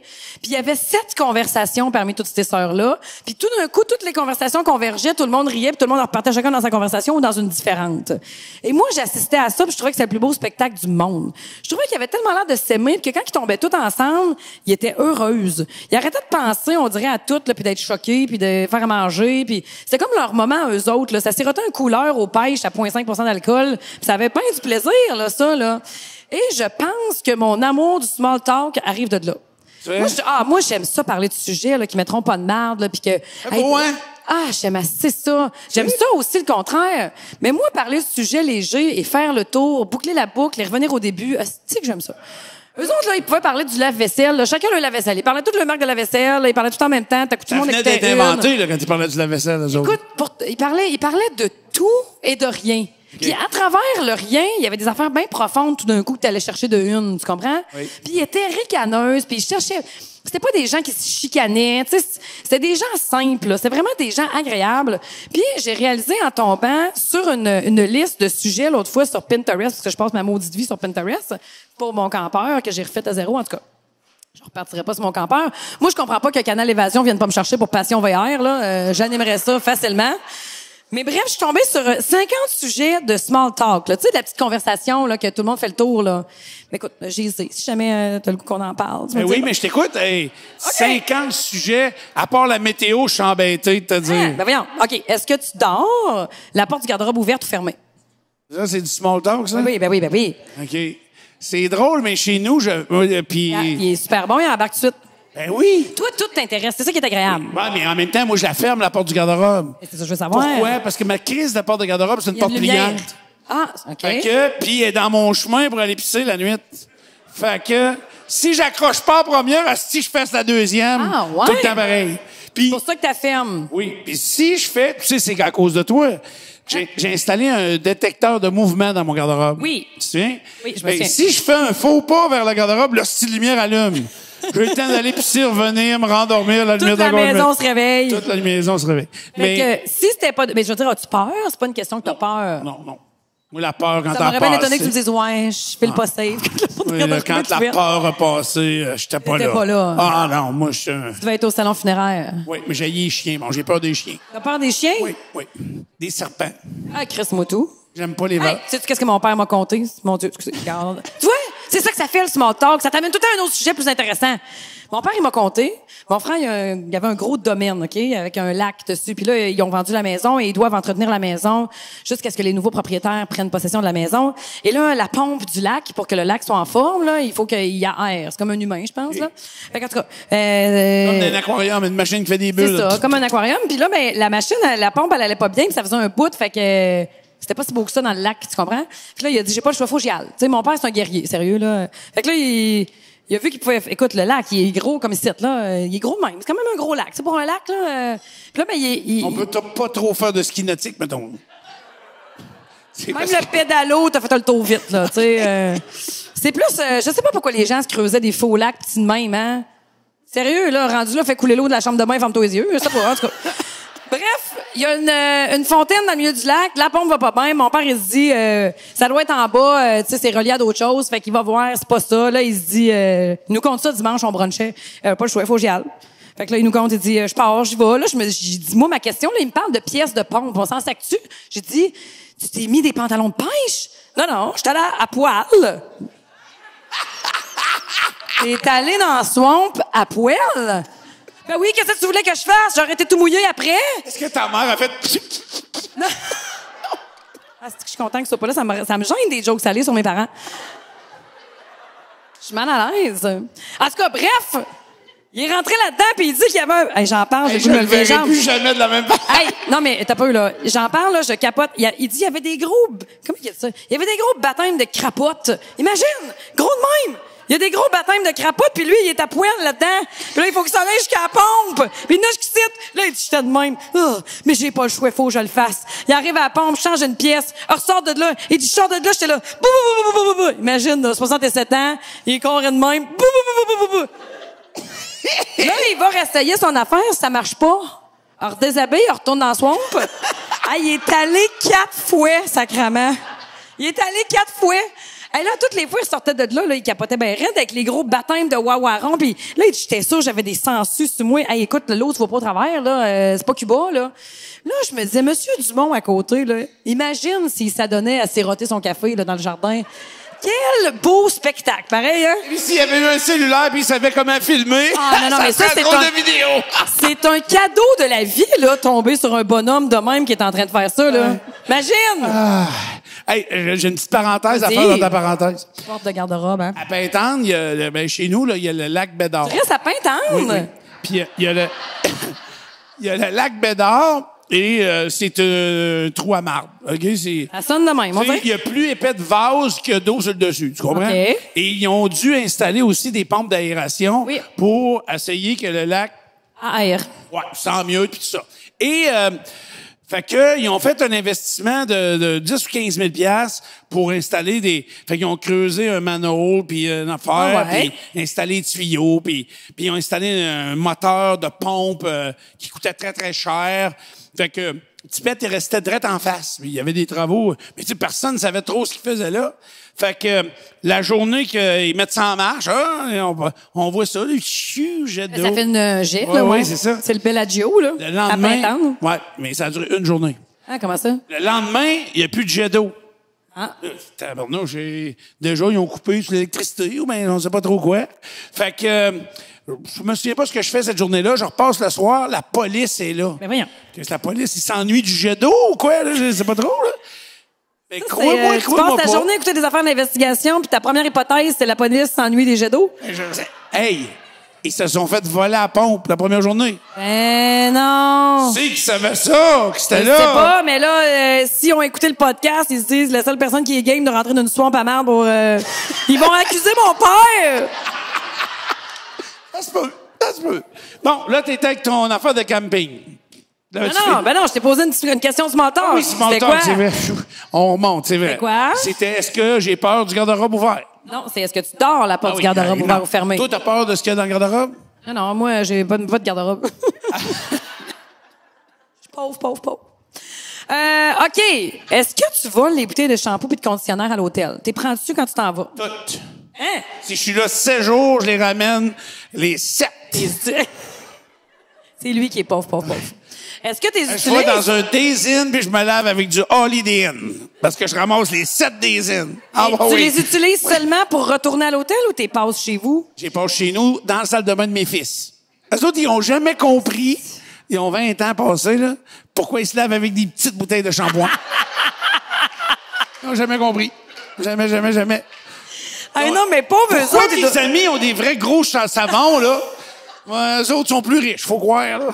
il y avait sept conversations parmi toutes ces sœurs-là. Puis tout d'un coup, toutes les conversations convergeaient, tout le monde riait, puis tout le monde repartait chacun dans sa conversation ou dans une différente. Et moi, j'assistais à ça, puis je trouvais que c'était le plus beau spectacle du monde. Je trouvais qu'il y avait tellement l'air de s'aimer, puis que quand ils tombaient tous ensemble, ils étaient heureuses. Ils arrêtaient de penser, on dirait, à toutes, là, puis d'être choqués, puis de faire à manger, puis c'était comme leur moment, eux autres, là. Ça sirotait un couleur aux pêches à zéro virgule cinq pour cent d'alcool, puis ça avait bien du plaisir, là, ça, là. Et je pense que mon amour du small talk arrive de là. Oui. Moi, je, ah, moi, j'aime ça, parler de sujets, là, qui mettront pas de merde, là, puis que... Ah, hey, ouais. Ah, j'aime assez ça. J'aime oui. ça aussi, le contraire. Mais moi, parler de sujets légers et faire le tour, boucler la boucle et revenir au début, c'est que j'aime ça. Eux autres, là, ils pouvaient parler du lave-vaisselle, là. Chacun le lave-vaisselle. Ils parlaient toutes le marque de lave-vaisselle, ils parlaient tout en même temps. T'as tout le monde était une. Inventé, là, quand ils parlaient du lave-vaisselle, eux autres. Écoute, pour t- ils parlaient, ils parlaient de tout et de rien. Okay. Puis à travers le rien, il y avait des affaires bien profondes tout d'un coup que t'allais chercher de une, tu comprends? Oui. Puis ils étaient ricaneuses, puis ils cherchaient... C'était pas des gens qui se chicanaient, tu sais, c'était des gens simples, là. C'était vraiment des gens agréables. Puis j'ai réalisé en tombant sur une, une liste de sujets l'autre fois sur Pinterest, parce que je passe ma maudite vie sur Pinterest, pour mon campeur, que j'ai refait à zéro, en tout cas. Je repartirai pas sur mon campeur. Moi, je comprends pas que Canal Évasion vienne pas me chercher pour Passion V R, là. Euh, j'animerais ça facilement. Mais bref, je suis tombée sur cinquante sujets de small talk, là. Tu sais, de la petite conversation, là, que tout le monde fait le tour, là. Mais écoute, j'ai hésité. Si jamais euh, t'as le goût qu'on en parle. Mais oui, mais je t'écoute. Hey, okay. cinquante sujets, à part la météo, je suis embêtée de te dire. Ah, ben voyons. OK. Est-ce que tu dors? La porte du garde-robe ouverte ou fermée? Ça, c'est du small talk, ça? Oui, ben oui, ben oui. OK. C'est drôle, mais chez nous, je... Euh, pis... ah, il est super bon, il embarque tout de suite. Ben oui. Toi, tout t'intéresse. C'est ça qui est agréable. Oui, mais en même temps, moi, je la ferme, la porte du garde-robe. Et c'est ça que je veux savoir. Pourquoi? Parce que ma crise de la porte de garde-robe, c'est une porte pliante. Ah, OK. Fait que, pis elle est dans mon chemin pour aller pisser la nuit. Fait que, si j'accroche pas la première, si je fasse la deuxième, ah, ouais. tout le temps pareil. Pis, c'est pour ça que t'as ferme. Oui. Pis si je fais, tu sais, c'est à cause de toi. J'ai, j'ai installé un détecteur de mouvement dans mon garde-robe. Oui. Tu te souviens? Oui, je me souviens. Si je fais un faux pas vers le garde-robe, la petite lumière allume. J'ai le temps d'aller pisser, revenir, me rendormir, la lumière de la Toute la maison se réveille. Toute la maison se réveille. Mais, mais que, si c'était pas, mais je veux dire, as-tu peur? C'est pas une question que t'as peur. Non, non. Ou la peur quand t'as peur. Ça m'aurait bien étonné que tu me dises, ouais, je fais le pas safe. Oui, là, quand la peur a passé, j'étais pas là. J'étais pas là. Ah non, moi, je suis un... Tu devais être au salon funéraire. Oui, mais j'ai les chiens. Bon, j'ai peur des chiens. T'as peur des chiens? Oui, oui. Des serpents. Ah, Chris Motou. J'aime pas les vaches. Hey, tu sais, qu'est-ce que mon père m'a conté? Mon Dieu, excusez, regarde. Tu vois? C'est ça que ça fait, le small talk. Ça t'amène tout à un autre sujet plus intéressant. Mon père, il m'a conté. Mon frère, il, a, il avait un gros domaine, OK, avec un lac dessus. Puis là, ils ont vendu la maison et ils doivent entretenir la maison jusqu'à ce que les nouveaux propriétaires prennent possession de la maison. Et là, la pompe du lac, pour que le lac soit en forme, là, il faut qu'il y aère. C'est comme un humain, je pense, là. Fait qu'en tout cas... Euh, comme un aquarium, une machine qui fait des bulles. C'est ça, comme un aquarium. Puis là, ben, la machine, la pompe, elle allait pas bien, puis ça faisait un bout, fait que... C'était pas si beau que ça dans le lac, tu comprends? Puis là, il a dit, j'ai pas le choix, faut que j'y aille. Tu sais, mon père, c'est un guerrier, sérieux, là. Fait que là, il, il a vu qu'il pouvait... Écoute, le lac, il est gros comme ici, là. Il est gros même. C'est quand même un gros lac. C'est pour un lac, là. Puis là, ben, il... il... On peut pas trop faire de ski nautique, mettons. C'est même le que... pédalo, t'as fait le tour vite, là, tu sais. Euh... C'est plus... Euh, je sais pas pourquoi les gens se creusaient des faux lacs petits de même, hein. Sérieux, là, rendu là, fait couler l'eau de la chambre de bain, ferme-toi les yeux. Je sais pas, en tout cas... Bref, il y a une, euh, une fontaine dans le milieu du lac. La pompe va pas bien. Mon père, il se dit, euh, ça doit être en bas. Euh, tu sais, c'est relié à d'autres choses. Fait qu'il va voir, c'est pas ça. Là, il se dit, euh, il nous compte ça dimanche, on brunchait. Euh, pas le choix, faut que j'y aille. Fait que là, il nous compte, il dit, je pars, j'y vais. Là, je me, j'ai dit, moi, ma question, là, il me parle de pièces de pompe. On s'en sac-tu? J'ai dit, tu t'es mis des pantalons de pêche? Non, non, je suis allée à, à poil. T'es allée dans le swamp à poil? Ben oui, qu'est-ce que tu voulais que je fasse? J'aurais été tout mouillée après. Est-ce que ta mère a fait... Non. Ah, c'est que je suis contente que ce soit pas là. Ça me, ça me gêne des jokes salés sur mes parents. Je suis mal à l'aise. En tout cas, bref, il est rentré là-dedans puis il dit qu'il y avait un... Hey, j'en parle, hey, je ne le verrai plus jamais de la même part. Hey, non, mais t'as pas eu, là. J'en parle, là, je capote. Il, a, il dit qu'il y avait des gros... Comment il y a ça? Il y avait des gros baptêmes de crapotes. Imagine! Gros de même! Il y a des gros baptêmes de crapotes, puis lui, il est à poil là-dedans. Puis là, il faut qu'il s'en aille jusqu'à la pompe. Puis il nage qui cite. Là, il dit, j'étais de même. Oh, mais j'ai pas le choix, faut que je le fasse. Il arrive à la pompe, change une pièce. Il ressort de là. Il dit, je sors de là, j'étais là. Bou, bou, bou, bou, bou, bou. Imagine, là, soixante-sept ans, il est corré de même. Bou, bou, bou, bou, bou, bou. Là, il va réessayer son affaire, ça marche pas. Alors, déshabille, il retourne dans la swamp. Ah, il est allé quatre fois, sacrément. Il est allé quatre fois. Hey, là, toutes les fois, il sortait de là, là, il capotait bien raide avec les gros baptêmes de Wawaron. Puis là, il dit, j'étais sûre, j'avais des sangsues sur moi. Hey, écoute, l'eau, tu vas pas au travers, là. Euh, c'est pas Cuba, là. Là, je me disais, Monsieur Dumont à côté, là, imagine s'il s'adonnait à siroter son café, là, dans le jardin. Quel beau spectacle, pareil, hein? Lui, s'il avait eu un cellulaire, puis il savait comment filmer. Ah, non, non, ça mais ça, c'est un... de vidéo. C'est un cadeau de la vie, là, tomber sur un bonhomme de même qui est en train de faire ça, là. Euh... Imagine! Ah. Hey, j'ai une petite parenthèse à faire dans ta parenthèse. Porte de garde-robe, hein? À Pintendre, il y a le, ben, chez nous, là, il y a le lac Bédard. Tu restes à Pintendre? Oui, oui. Puis il y, y a le... Il y a le lac Bédard... Et euh, c'est euh, un trou à marbre. Okay? C'est, ça sonne de même. Il y a plus épais de vases que d'eau sur le dessus. Tu comprends? Okay. Et ils ont dû installer aussi des pompes d'aération oui. pour essayer que le lac... aère. Ouais, sent mieux, puis tout ça. Et... Euh, fait que, ils ont fait un investissement de, de dix ou quinze mille piastres pour installer des... Fait qu'ils ont creusé un manhole, puis une affaire, ouais. puis installé des tuyaux, puis, puis ils ont installé un moteur de pompe euh, qui coûtait très, très cher. Fait que Tipette, il restait direct en face. Il y avait des travaux. Mais tu sais, personne ne savait trop ce qu'il faisait là. Fait que la journée qu'ils mettent ça en marche, hein, on, on voit ça, le chiu, jet d'eau. Ça fait une jet, ouais, là, oui. Ouais, c'est ça. C'est le Bellagio, là. Le lendemain. Oui, mais ça a duré une journée. Ah, comment ça? Le lendemain, il n'y a plus de jet d'eau. Ah. Tabarnouche, j'ai... déjà, ils ont coupé l'électricité ou bien on ne sait pas trop quoi. Fait que euh, je me souviens pas ce que je fais cette journée-là. Je repasse le soir, la police est là. Mais voyons. La police, ils s'ennuient du jet d'eau ou quoi? Là? Je ne sais pas trop, là. Mais ça, crois-moi, crois-moi tu passes ta pas. journée à écouter des affaires d'investigation, puis ta première hypothèse, c'est la police s'ennuie des jets d'eau? Hey! Ils se sont fait voler à la pompe la première journée. Ben non! C'est qu'ils savaient ça, que c'était là! Je sais pas, mais là, euh, si on écoutait le podcast, ils se disent, la seule personne qui est game de rentrer dans une swamp à marbre, pour, euh, ils vont accuser mon père! Ça se peut, ça se peut. Bon, là, t'étais avec ton affaire de camping. Là, non, non, fais... ben non, je t'ai posé une, une question ce mentor. Ah oui, ce mentor, quoi? C'est vrai. On remonte, c'est vrai. C'est quoi? C'était, est-ce que j'ai peur du garde-robe ouvert? Non, c'est, est-ce que tu dors la porte ah oui, du garde-robe non. ouvert ou fermée? Toi, t'as peur de ce qu'il y a dans le garde-robe? Non, non, moi, j'ai pas, pas de garde-robe. Je suis pauvre, pauvre, pauvre. Euh, OK. Est-ce que tu voles les bouteilles de shampoing et de conditionnaire à l'hôtel? T'es prends-tu quand tu t'en vas? Toutes. Hein? Si je suis là sept jours, je les ramène les sept. C'est lui qui est pauvre, pauvre, pauvre. Est-ce que t'es utilisé? Je vais dans un Days-In puis je me lave avec du Holiday Inn parce que je ramasse les sept Days-In. Ah, bah, tu oui. les utilises oui. seulement pour retourner à l'hôtel ou t'es passes chez vous? J'ai passé chez nous dans la salle de bain de mes fils. Eux autres, ils ont jamais compris, ils ont vingt ans passés, là, pourquoi ils se lavent avec des petites bouteilles de shampoing. Ils n'ont jamais compris. Jamais, jamais, jamais. Ah non, mais pas besoin. Pourquoi tes de... amis ont des vrais gros savons, là? Ouais, eux autres sont plus riches, faut croire, là.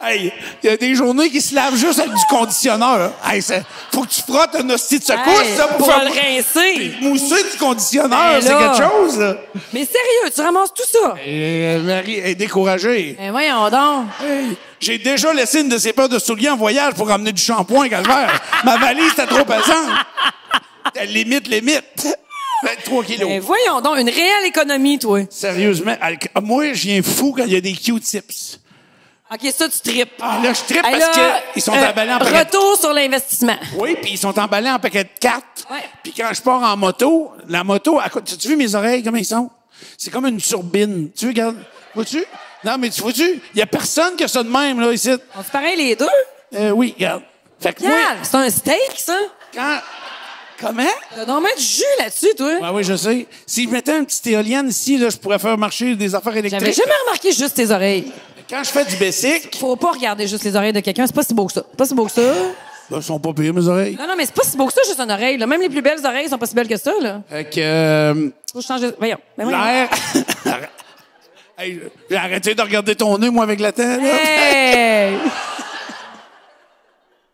Hey, il y a des journées qui se lavent juste avec du conditionneur. Hey, ça, faut que tu frottes un hostie de secousse, hey, ça, pour, pour faire... le rincer. Mousser du conditionneur, hey, c'est quelque chose, là. Mais sérieux, tu ramasses tout ça? Euh, Marie est découragée. Mais voyons donc. Hey, j'ai déjà laissé une de ses paires de souliers en voyage pour ramener du shampoing, calvaire. Ma valise, était trop pesante. Limite, limite. vingt-trois kilos. Mais voyons donc, une réelle économie, toi. Sérieusement, moi, je viens fou quand il y a des Q-tips. OK, ça, tu tripes. Ah, là, je trippe parce qu'ils sont euh, emballés en paquet. Retour sur l'investissement. Oui, puis ils sont emballés en paquet de cartes. Puis quand je pars en moto, la moto, à... as-tu vu mes oreilles, comment ils sont? C'est comme une turbine. Tu regardes? Vois-tu? Non, mais tu vois-tu? Il n'y a personne qui a ça de même, là, ici. On se paraît les deux? Euh, oui, regarde. Fait que regarde, moi, c'est un steak, ça? Quand... Comment? T'as normalement du jus là-dessus, toi. Ah oui, je sais. Si je mettais une petite éolienne ici, là, je pourrais faire marcher des affaires électriques. J'avais jamais remarqué juste tes oreilles. Quand je fais du basic... Faut pas regarder juste les oreilles de quelqu'un. C'est pas si beau que ça. Pas si beau que ça. Ben, elles sont pas pires, mes oreilles. Non, non, mais c'est pas si beau que ça, juste une oreille. Là. Même les plus belles oreilles sont pas si belles que ça, là. Fait que... Euh... Faut changer... Voyons. Ben, voyons. L'air... Hey, j'ai arrêté de regarder ton nez, moi, avec la tête. Là. Hey!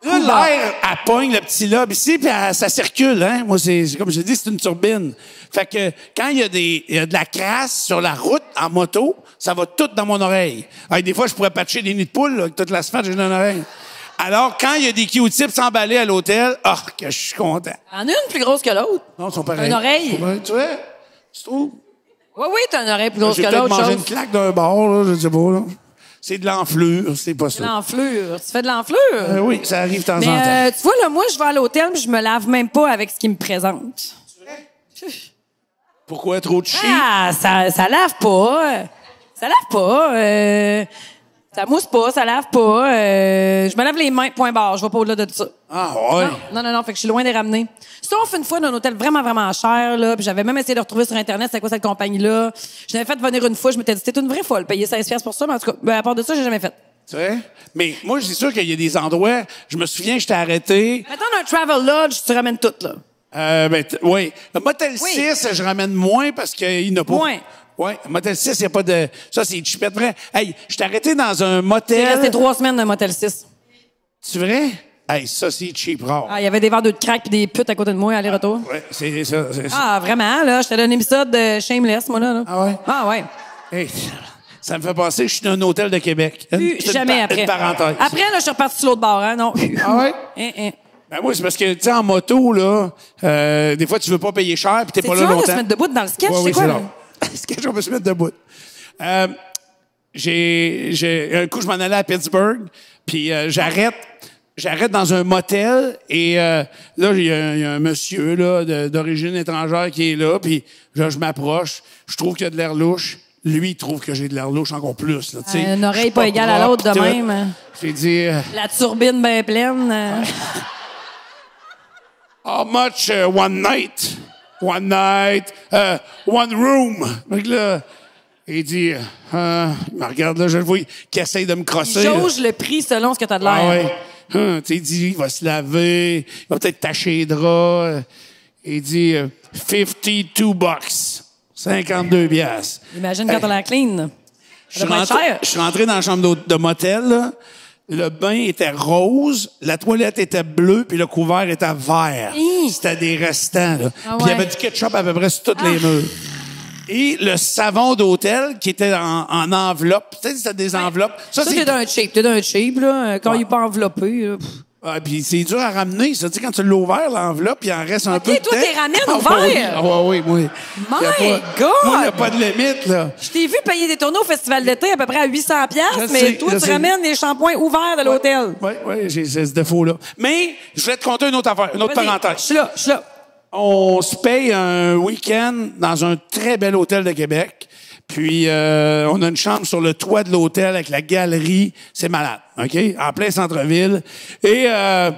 Là, l'air, elle pogne le petit lobe ici, puis elle, ça circule, hein. Moi, c'est, comme je dis, c'est une turbine. Fait que quand il y a des, il y a de la crasse sur la route en moto, ça va tout dans mon oreille. Alors, des fois, je pourrais patcher des nids de poule, là, avec toute l'asphalte, j'ai dans l'oreille. Alors, quand il y a des Q-tips emballés à l'hôtel, oh, que je suis content. En une plus grosse que l'autre. Non, ils sont pareils. Une oreille. Tu vois? Tu trouves? Oui, oui, t'as une oreille plus grosse que l'autre. J'ai peut-être mangé une claque d'un bord, là, je sais pas, là. C'est de l'enflure, c'est pas ça. De l'enflure. Tu fais de l'enflure? Euh, oui, ça arrive de temps mais, en temps. Euh, tu vois, là, moi, je vais à l'hôtel, mais je me lave même pas avec ce qu'ils me présentent. C'est vrai? Pourquoi trop de chier? Ah, ça, ça lave pas. Ça lave pas. Euh, ça mousse pas, ça lave pas. Euh, je me lave les mains, point barre. Je vais pas au-delà de ça. Ah, ouais? Non, non, non, non, fait que je suis loin des ramener. Sauf une fois, dans un hôtel vraiment, vraiment cher, là, puis j'avais même essayé de retrouver sur Internet c'est quoi cette compagnie-là. Je l'avais fait venir une fois, je m'étais dit, c'était une vraie folle, payer seize dollars pour ça, mais en tout cas, ben, à part de ça, j'ai jamais fait. Tu sais? Mais moi, je suis sûr qu'il y a des endroits, je me souviens, je t'ai arrêté. Attends, un Travel Lodge, tu ramènes tout, là. Euh, ben, t- oui. Le Motel oui. six, je ramène moins parce qu'il n'a pas. Moins. Oui, Motel six, il n'y a pas de... Ça, c'est chipette vrai. Hey, je t'ai arrêté dans un motel... J'ai resté trois semaines d'un Motel six. C'est vrai? Hey, ça, c'est cheap rare. Ah, il y avait des vendeurs de crack pis des putes à côté de moi, aller-retour. Ah, ouais, c'est ça, c'est ça. Ah, vraiment, là? J'étais dans un épisode de Shameless, moi, là, là. Ah ouais? Ah ouais. Hey, ça me fait penser que je suis dans un hôtel de Québec. Plus jamais par- après. Une parenthèse. Après, là, je suis reparti sur l'autre bord, hein, non? Ah ouais? Hein, hein. Ben oui, c'est parce que, tu sais, en moto, là, euh, des fois, tu veux pas payer cher pis t'es c'est pas là longtemps. C'est se mettre debout dans le sketch, ouais, c'est oui, quoi? Le sketch, on peut se mettre debout. Euh, j'ai, j'ai, un coup, je m'en allais à Pittsburgh puis euh, j'arrête. J'arrête dans un motel et euh, là, il y, y a un monsieur là de, d'origine étrangère qui est là, puis là, je m'approche, je trouve qu'il y a de l'air louche. Lui, il trouve que j'ai de l'air louche encore plus. Là, euh, une oreille pas, pas égale à l'autre de même. J'ai dit... Euh, la turbine bien pleine. Euh. How much uh, one night? One night, uh, one room. Donc là... Il dit, euh, il me regarde, là, je le vois, qu'il essaye de me crosser. Il jauge le prix selon ce que t'as de l'air. Ah ouais. Hum, il dit, il va se laver, il va peut-être tacher les draps. Il dit, euh, fifty-two bucks. cinquante-deux piastres. Imagine quand on la clean. Je suis, rentré, je suis rentré dans la chambre de motel, là. Le bain était rose, la toilette était bleue, puis le couvert était vert. Hi. C'était des restants, là. Ah ouais. Puis il y avait du ketchup à peu près sur toutes ah. les murs. Et le savon d'hôtel qui était en, en enveloppe. Tu sais, c'était des enveloppes. Ça, ça c'est... t'es d'un cheap. T'es d'un cheap, là. Quand ouais. il n'est pas enveloppé, là. Ah, puis c'est dur à ramener, ça. Tu sais, quand tu l'as ouvert, l'enveloppe, il en reste okay, un peu de temps. OK, toi, t'es ramènes ouvert. Ah, oui, oui, oui. My God! Moi, il n'y a pas de limite, là. Je t'ai vu payer des tournées au Festival d'été à peu près à huit cents piastres, mais sais, toi, tu sais. ramènes les shampoings ouverts de ouais. l'hôtel. Oui, oui, j'ai, j'ai ce défaut-là. Mais je vais te conter une autre affaire, une autre Vas-y. parenthèse. Je suis là, je suis là. On se paye un week-end dans un très bel hôtel de Québec. Puis, euh, on a une chambre sur le toit de l'hôtel avec la galerie. C'est malade, OK? En plein centre-ville. Et euh,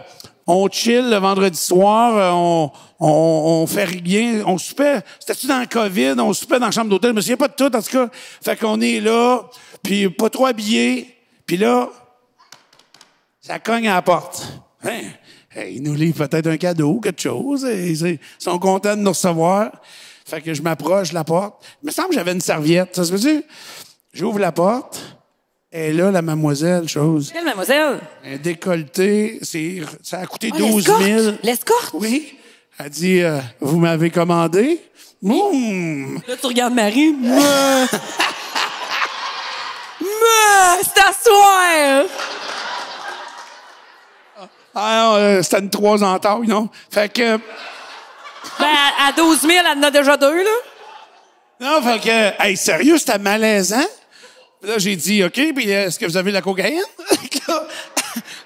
on chill le vendredi soir. On, on, on fait rien. On soupait. C'était-tu dans le COVID? On soupait dans la chambre d'hôtel. Je me souviens pas de tout, en tout cas. Fait qu'on est là. Puis, pas trop habillés. Puis là, ça cogne à la porte. Hein? Ils nous livrent peut-être un cadeau, quelque chose. Ils sont contents de nous recevoir. Fait que je m'approche de la porte. Il me semble que j'avais une serviette. Ça se peut-tu? J'ouvre la porte. Et là, la mademoiselle, chose. Quelle mademoiselle? Un décolleté. C'est, ça a coûté oh, douze mille. L'escorte? Oui. Elle dit, euh, vous m'avez commandé? Oui. Mmh. Là, tu regardes Marie. Meuh! Meuh! C'est à soir! Ah non, euh, c'était une trois en taille, non? Fait que... Euh, ben, à, à douze mille, elle en a déjà deux, là? Non, fait que... Euh, hey, sérieux, c'était malaisant? Là, j'ai dit, OK, puis est-ce que vous avez de la cocaïne?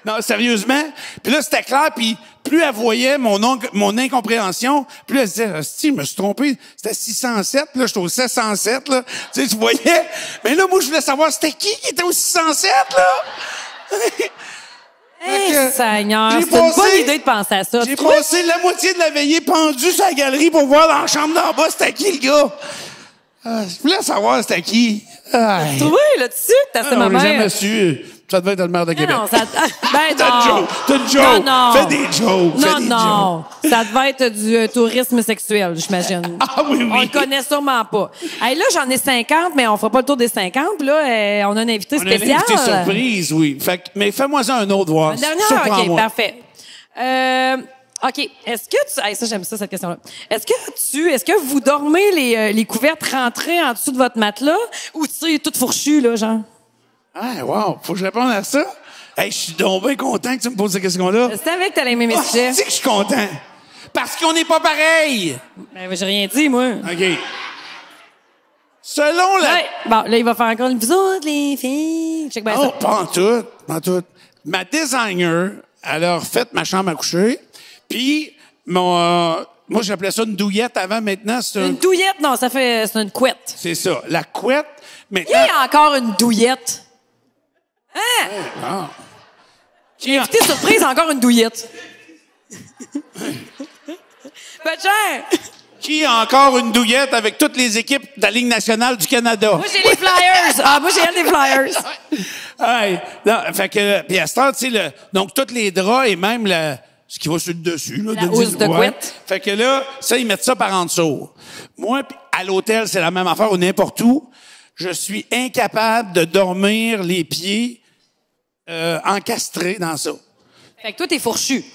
là, Non, sérieusement. Puis là, c'était clair. Puis plus elle voyait mon, oncle, mon incompréhension, plus elle se disait, hostie, je me suis trompé. C'était six cent sept. Là, j'étais au sept cent sept. Là. Tu sais, tu voyais. Mais là, moi, je voulais savoir, c'était qui qui était au six cent sept, là? Hey, que, Seigneur, c'est une bonne idée de penser à ça. J'ai passé la moitié de la veillée pendue sur la galerie pour voir dans la chambre d'en bas, c'était qui, le gars? Euh, je voulais savoir c'était qui. Aïe. Tu vois, là-dessus, t'as fait ma mère. On l'a jamais su. Ça devait être le maire de Québec. Non, ça... Ben non. T'as une joke. T'as une joke. Non, non. Fais des jokes. Non, des non. Jokes. Ça devait être du euh, tourisme sexuel, j'imagine. Ah oui, oui. On le connaît sûrement pas. Hey, là, j'en ai cinquante, mais on fera pas le tour des cinquante. Là, euh, on a un invité on spécial. On a une invité surprise, oui. Fait que, mais fais-moi ça un autre voir. Un dernier, OK, parfait. Euh... OK. Est-ce que tu... Hey, ça, j'aime ça, cette question-là. Est-ce que tu... Est-ce que vous dormez les, euh, les couvertes rentrées en dessous de votre matelas ou tu sais, toute fourchue, là, genre? Ah, wow! Faut que je réponde à ça? Hey, je suis donc bien content que tu me poses cette question-là. Je savais que t'allais aimer mes sujets. Tu sais que je suis content. Parce qu'on n'est pas pareil! Ben, j'ai rien dit, moi. OK. Selon la... Ouais. Bon, là, il va faire encore une visite, les filles. Check bien ça. Oh, pas en tout. Pas en tout. Ma designer, elle a refait ma chambre à coucher. Puis, mon, euh, moi, j'appelais ça une douillette avant, maintenant, c'est un... Une douillette, non, ça fait, c'est une couette. C'est ça, la couette, maintenant... Il y a encore une douillette. Hein? Oh, wow. J'ai invité en... surprise, encore une douillette. Ben, cher! Qui a encore une douillette avec toutes les équipes de la Ligue nationale du Canada? Moi, j'ai les Flyers! Ah, moi, j'ai les Flyers! Ouais, non, fait que, puis à ce temps, tu sais, le, donc, tous les draps et même le... Ce qui va sur le dessus, là, la de housse de couette. Fait que là, ça, ils mettent ça par en dessous. Moi, à l'hôtel, c'est la même affaire ou n'importe où. Je suis incapable de dormir les pieds euh, encastrés dans ça. Fait que toi, t'es fourchu.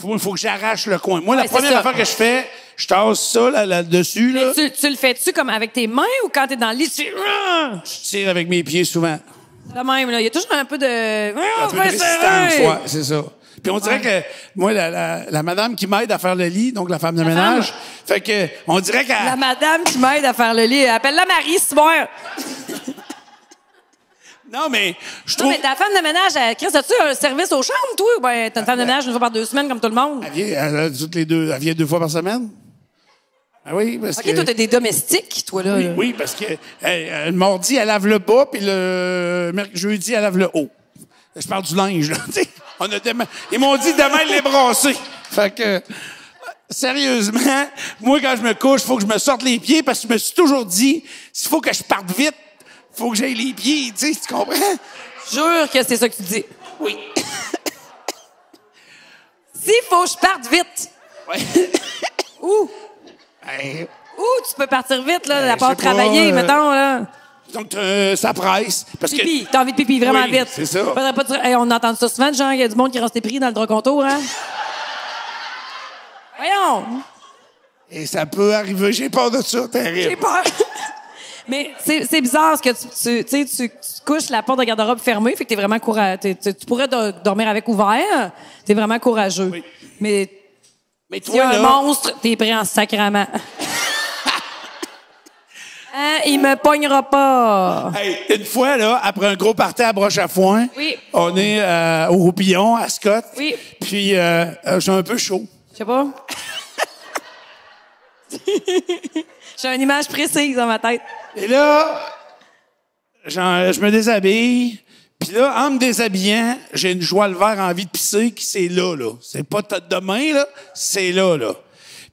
Faut, faut que j'arrache le coin. Moi, ouais, la première affaire que je fais, je tasse ça là, là dessus. Là. Tu, tu le fais-tu comme avec tes mains ou quand t'es dans le lit, tu... Je tire avec mes pieds souvent. De même, là. Il y a toujours un peu de... Un peu de résistance, ouais, c'est ça. Puis on dirait ouais. que moi la, la, la madame qui m'aide à faire le lit, donc la femme de la ménage, femme. Fait que on dirait qu'elle... La madame qui m'aide à faire le lit, appelle-la Marie, c'est bon. Non mais je trouve. Non mais ta femme de ménage, Chris, as-tu un service aux chambres, toi? Ben t'as une femme de ménage une fois par deux semaines comme tout le monde. Elle vient, elle, elle, toutes les deux, elle vient deux fois par semaine. Ah oui, parce okay, que... OK, toi, t'as des domestiques, toi, là. Oui, là. Oui parce que elle, le mardi, elle lave le bas, puis le jeudi, elle lave le haut. Je parle du linge, là, tu sais. On a demain... Ils m'ont dit demain de les brasser. Fait que, euh, sérieusement, moi, quand je me couche, il faut que je me sorte les pieds parce que je me suis toujours dit, s'il faut que je parte vite, il faut que j'aille les pieds, tu sais, tu comprends? Jure que c'est ça que tu dis. Oui. S'il faut que je parte vite. Oui. Où? Ben, où tu peux partir vite, là, ben, à part travailler, pas, euh... mettons, là? Donc, euh, ça presse. Parce pipi, que... t'as envie de pipi vraiment oui, vite. C'est ça. Faudrait pas de... hey, on entend ça souvent, genre, il y a du monde qui reste pris dans le droit contour, hein? Voyons! Et ça peut arriver, j'ai peur de ça, terrible. J'ai peur. Mais c'est bizarre, ce que tu, tu, tu, tu couches la porte de garde-robe fermée, fait que t'es vraiment courageux. T'es, tu, tu pourrais do dormir avec ouvert, t'es vraiment courageux. Oui. Mais, Mais toi, si là... un monstre, t'es pris en sacrament. Hein, il me pognera pas. Hey, une fois, là, après un gros party à broche à foin, oui. on est euh, au Roupillon, à Scott. Oui. Puis, euh, euh, j'ai un peu chaud. Je sais pas. J'ai une image précise dans ma tête. Et là, je me déshabille. Puis là, en me déshabillant, j'ai une joie le vert envie de pisser qui c'est là, là. C'est pas demain, là. C'est là, là.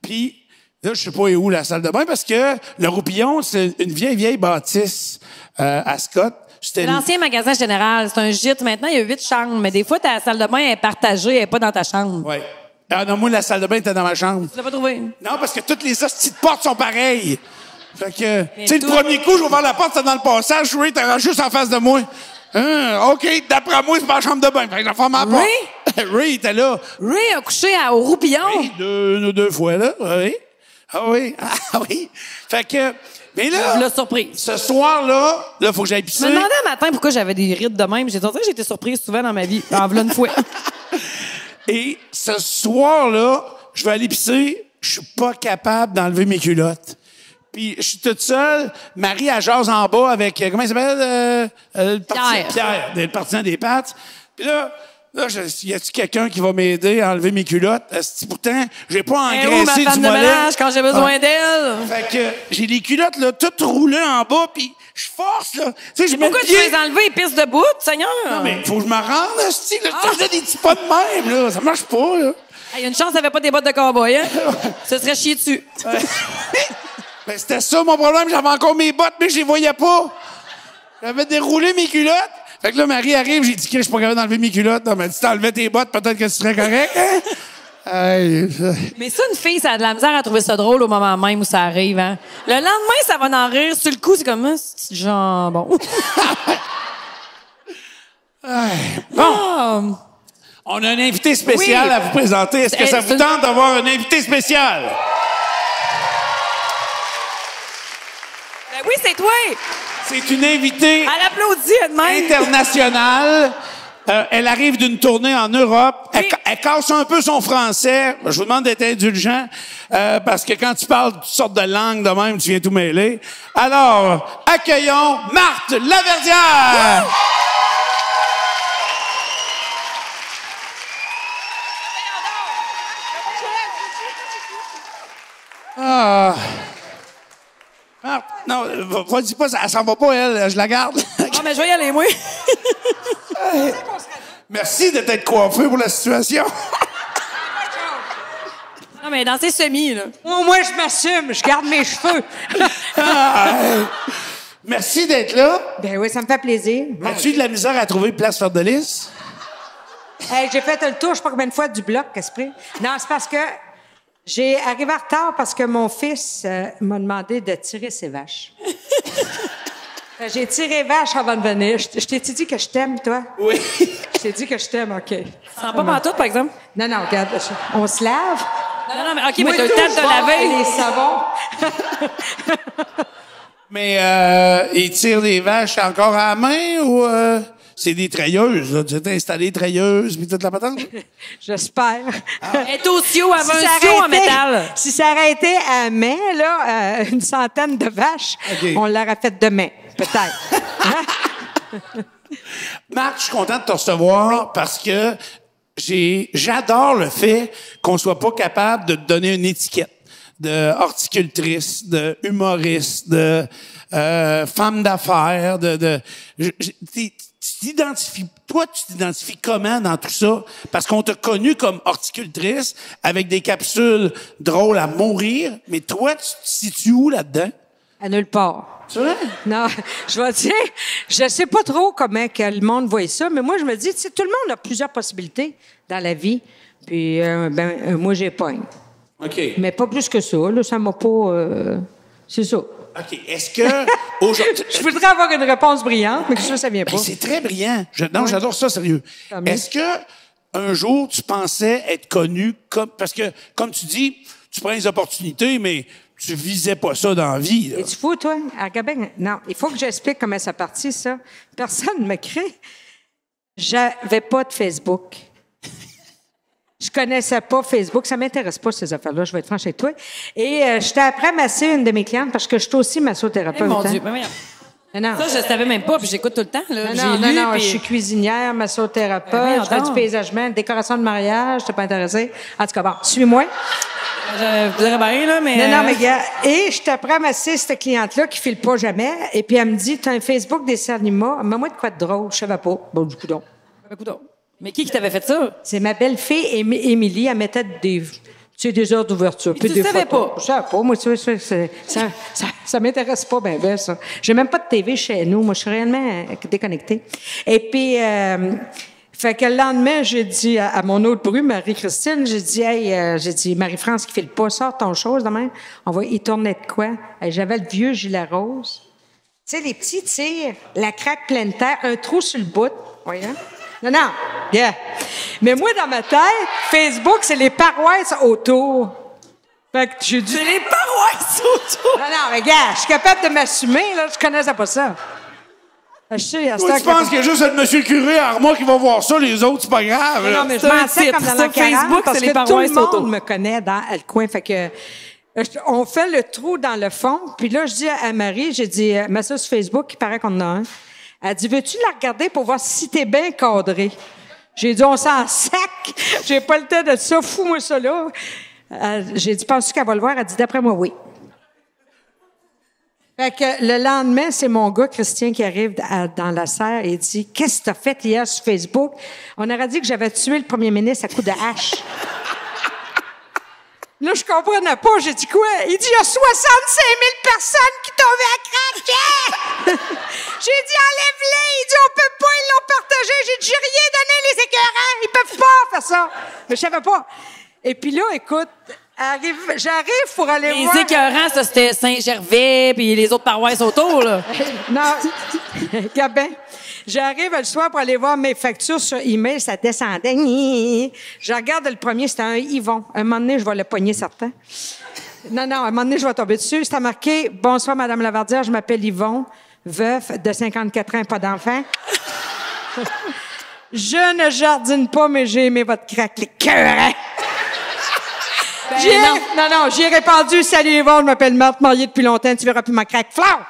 Puis... Là, je sais pas où la salle de bain, parce que le Roupillon, c'est une vieille, vieille bâtisse euh, à Scott. C'est l'ancien une... magasin général. C'est un gîte. Maintenant, il y a huit chambres. Mais des fois, ta salle de bain est partagée. Elle est pas dans ta chambre. Oui. Ah non, moi, la salle de bain était dans ma chambre. Tu l'as pas trouvé? Non, parce que toutes les hosties de portes sont pareilles. Fait que... Tu sais, tout... le premier coup, j'ai ouvert la porte, c'était dans le passage. Oui, t'es juste en face de moi. Hum, OK, d'après moi, c'est pas la chambre de bain. Fait que la femme à la porte. Ray était là. Ray a couché à, au Roupillon. Oui, deux, deux fois, là. Oui. Ah oui, ah oui. Fait que, mais là, la surprise. Ce soir-là, là, faut que j'aille pisser. Je me demandais un matin pourquoi j'avais des rides de même. J'ai tenté, j'ai été surprise souvent dans ma vie. En voilà une fois. Et ce soir-là, je vais aller pisser. Je suis pas capable d'enlever mes culottes. Puis je suis toute seule. Marie, elle jase en bas avec, comment il s'appelle? Euh, euh, le partisan, Pierre. Pierre, le partisan des pattes. Puis là, Là, je, y a-tu quelqu'un qui va m'aider à enlever mes culottes? Pourtant, j'ai pas engraissé où, ma femme du de mollet. Ménage quand j'ai besoin ah. d'elle. Fait que j'ai les culottes là, toutes roulées en bas, puis je force là. Tu sais, je pourquoi tu les enlever et pisse debout, Seigneur? Non, mais faut que je me rende, asti. Là, ah. je faisais des petits pas de même, là. Ça marche pas, là. Il y a une chance, ça avait pas des bottes de cowboy, hein? Ça serait chié dessus. Ouais. Ben, c'était ça mon problème. J'avais encore mes bottes, mais je les voyais pas. J'avais déroulé mes culottes. Fait que là, Marie arrive, j'ai dit que je suis pas capable d'enlever mes culottes. Elle m'a dit, si t'enlevais tes bottes, peut-être que tu serais correct, hein? Aïe. Mais ça, une fille, ça a de la misère à trouver ça drôle au moment même où ça arrive, hein? Le lendemain, ça va en rire. Sur le coup, c'est comme, c'est du jambon. Bon. On a un invité spécial oui. à vous présenter. Est-ce que ça vous tente d'avoir un invité spécial? Ben oui, c'est toi! C'est une invitée internationale. Euh, elle arrive d'une tournée en Europe. Oui. Elle, elle casse un peu son français. Je vous demande d'être indulgent, euh, parce que quand tu parles toutes sortes de langues de même, tu viens tout mêler. Alors, accueillons Marthe Laverdière! Oui. Ah... Marthe, non, va dis pas, elle s'en va pas, elle, je la garde. Ah, oh, mais je vais y aller, moi. Hey, merci de t'être coiffée pour la situation. Non, mais dans tes semis, là. Moi, moi je m'assume, je garde mes cheveux. Ah, hey. Merci d'être là. Ben oui, ça me fait plaisir. As-tu de la misère à trouver Place-Fleur-de-Lys? Hey, j'ai fait le tour, je sais pas combien de fois, du bloc, qu'est-ce que c'est? Non, c'est parce que... J'ai arrivé en retard parce que mon fils euh, m'a demandé de tirer ses vaches. J'ai tiré vache avant de venir. Je, je t'ai dit que je t'aime, toi? Oui. Je t'ai dit que je t'aime, OK. Sans pas pantoute, par exemple? Non, non, regarde, je, on se lave. Non, non, mais OK, moi, mais t'as le temps de laver. Les savons. Mais euh, il tire des vaches encore à la main ou... Euh... C'est des treilleuses, là. Tu t'es installé treilleuse, puis toute la patente? J'espère. Elle est au sio, elle veut un sio en métal. Si ça aurait été à main, là, euh, une centaine de vaches, okay. On l'aurait faite demain, peut-être. Hein? Marc, je suis content de te recevoir parce que j'ai, j'adore le fait qu'on soit pas capable de te donner une étiquette de horticultrice, de humoriste, de euh, femme d'affaires, de... de je, je, t'es, Tu t'identifies, toi, tu t'identifies comment dans tout ça? Parce qu'on t'a connu comme horticultrice avec des capsules drôles à mourir, mais toi, tu te situes où là-dedans? À nulle part. C'est vrai? Non, je vais dire, je sais pas trop comment que le monde voit ça, mais moi, je me dis, tu sais, tout le monde a plusieurs possibilités dans la vie, puis euh, ben, euh, moi, j'ai pas une. OK. Mais pas plus que ça, là, ça m'a pas... Euh, c'est ça. OK. Est-ce que... aujourd'hui... Je voudrais avoir une réponse brillante, mais ça, ça vient pas. Ben, c'est très brillant. Je... Non, oui. J'adore ça, sérieux. Est-ce que un jour, tu pensais être connu comme... Parce que, comme tu dis, tu prends les opportunités, mais tu visais pas ça dans la vie. Es-tu fou, toi? À Québec? Non. Il faut que j'explique comment ça partit, ça. Personne ne me crée. J'avais pas de Facebook. Je connaissais pas Facebook. Ça m'intéresse pas, ces affaires-là. Je vais être franche avec toi. Et euh, j'étais après à masser une de mes clientes parce que je suis aussi massothérapeute. Hey, mon Dieu. Non, non. Ça, je ne savais même pas, puis j'écoute tout le temps. Là. Non, non, non, lu, non. Puis... Je suis cuisinière, massothérapeute, ben, je fais du paysagement, décoration de mariage. Je t'ai pas intéressée. En tout cas, bon, suis-moi. Je vous dirais bien, là, mais... Non, non, mais gars. Et je t'apprends à masser cette cliente-là qui file pas jamais. Et puis, elle me dit, t'as un Facebook des SerresLiMa. Mets-moi de quoi de drôle. Je savais pas. Bon, du coup, donc. Du coup, donc. Mais qui qui t'avait fait ça? C'est ma belle-fille, Émilie. Elle mettait des, tu sais, des heures d'ouverture. Puis tu des savais photos. Pas? Je savais pas. Moi, tu sais, ça, ça, ça, ça m'intéresse pas bien, bien, ça. J'ai même pas de T V chez nous. Moi, je suis réellement déconnectée. Et puis, euh, fait que le lendemain, j'ai dit à, à mon autre bru, Marie-Christine, j'ai dit, hey, euh, j'ai dit, Marie-France qui file pas, sort ton chose demain. On va y tourner de quoi? Hey, j'avais le vieux gilet rose. Tu sais, les petits tirs, la craque pleine terre, un trou sur le bout. Voyons. Non, non, yeah. Mais moi, dans ma tête, Facebook, c'est les paroisses autour. Fait que j'ai dit... C'est les paroisses autour! Non, non, mais gars, je suis capable de m'assumer, là, je connaissais pas ça. Je sais, à ce tu penses qu'il y a juste un monsieur le curé à Armagh qui va voir ça, les autres, c'est pas grave. Non, non mais je m'en sais comme dans la quarante, parce que tout le monde me connaît dans le coin, fait que... On fait le trou dans le fond, puis là, je dis à Marie, j'ai dit, mets ça sur Facebook, il paraît qu'on en a un. Elle dit, veux-tu la regarder pour voir si t'es bien cadré? J'ai dit, on s'en sac. J'ai pas le temps de ça. Fous-moi ça là. Euh, j'ai dit, penses-tu qu'elle va le voir? Elle dit, d'après moi, oui. Fait que le lendemain, c'est mon gars, Christian, qui arrive à, dans la serre et dit, qu'est-ce que t'as fait hier sur Facebook? On aurait dit que j'avais tué le premier ministre à coups de hache. Là, je comprenais pas. J'ai dit, quoi? Il dit, il y a soixante-cinq mille personnes qui tombaient à craquer! J'ai dit, enlève-les! Il dit, on peut pas, ils l'ont partagé. J'ai dit, j'ai rien donné, les écœurants. Ils peuvent pas faire ça. Mais je savais pas. Et puis là, écoute, arrive, j'arrive pour aller les voir... Les écœurants, ça, c'était Saint-Gervais, puis les autres paroisses autour, là. Non. Gabin, j'arrive le soir pour aller voir mes factures sur email, ça descendait. Je regarde le premier, c'était un Yvon. Un moment donné, je vais le pogner, certain. Non, non, un moment donné, je vais tomber dessus. C'était marqué, « Bonsoir, Madame Laverdière, je m'appelle Yvon, veuf de cinquante-quatre ans, pas d'enfant. » Je ne jardine pas, mais j'ai aimé votre craque, les cœurs. Ben non. non, non, j'ai répondu, salut Yvon, je m'appelle Marthe, mariée depuis longtemps, tu verras plus ma craque, flamme.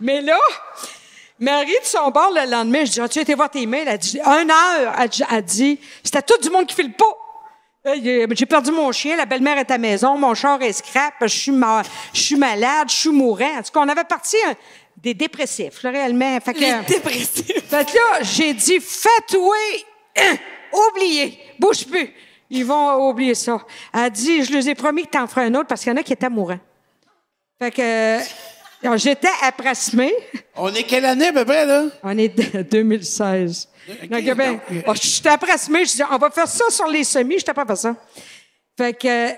Mais là, Marie, de son bord, le lendemain, je dis, as-tu été voir tes mails? Elle dit, une heure, elle dit, c'était tout du monde qui file pas. J'ai perdu mon chien, la belle-mère est à la maison, mon char est scrap, je suis, ma... je suis malade, je suis mourant. En tout cas, on avait parti un... des dépressifs, là, réellement. Fait que, Les euh... dépressifs. Fait que là, j'ai dit, fatoué, euh, oubliez, bouge plus. Ils vont oublier ça. Elle dit, je leur ai promis que t'en ferais un autre parce qu'il y en a qui étaient mourants. Fait que, euh, j'étais apprasmée. On est quelle année, à peu près, là? On est deux mille seize. Okay, donc, ben, donc... Oh, j'étais apprasmée, je dis, on va faire ça sur les semis, je t'ai pas fait ça. Fait que, euh,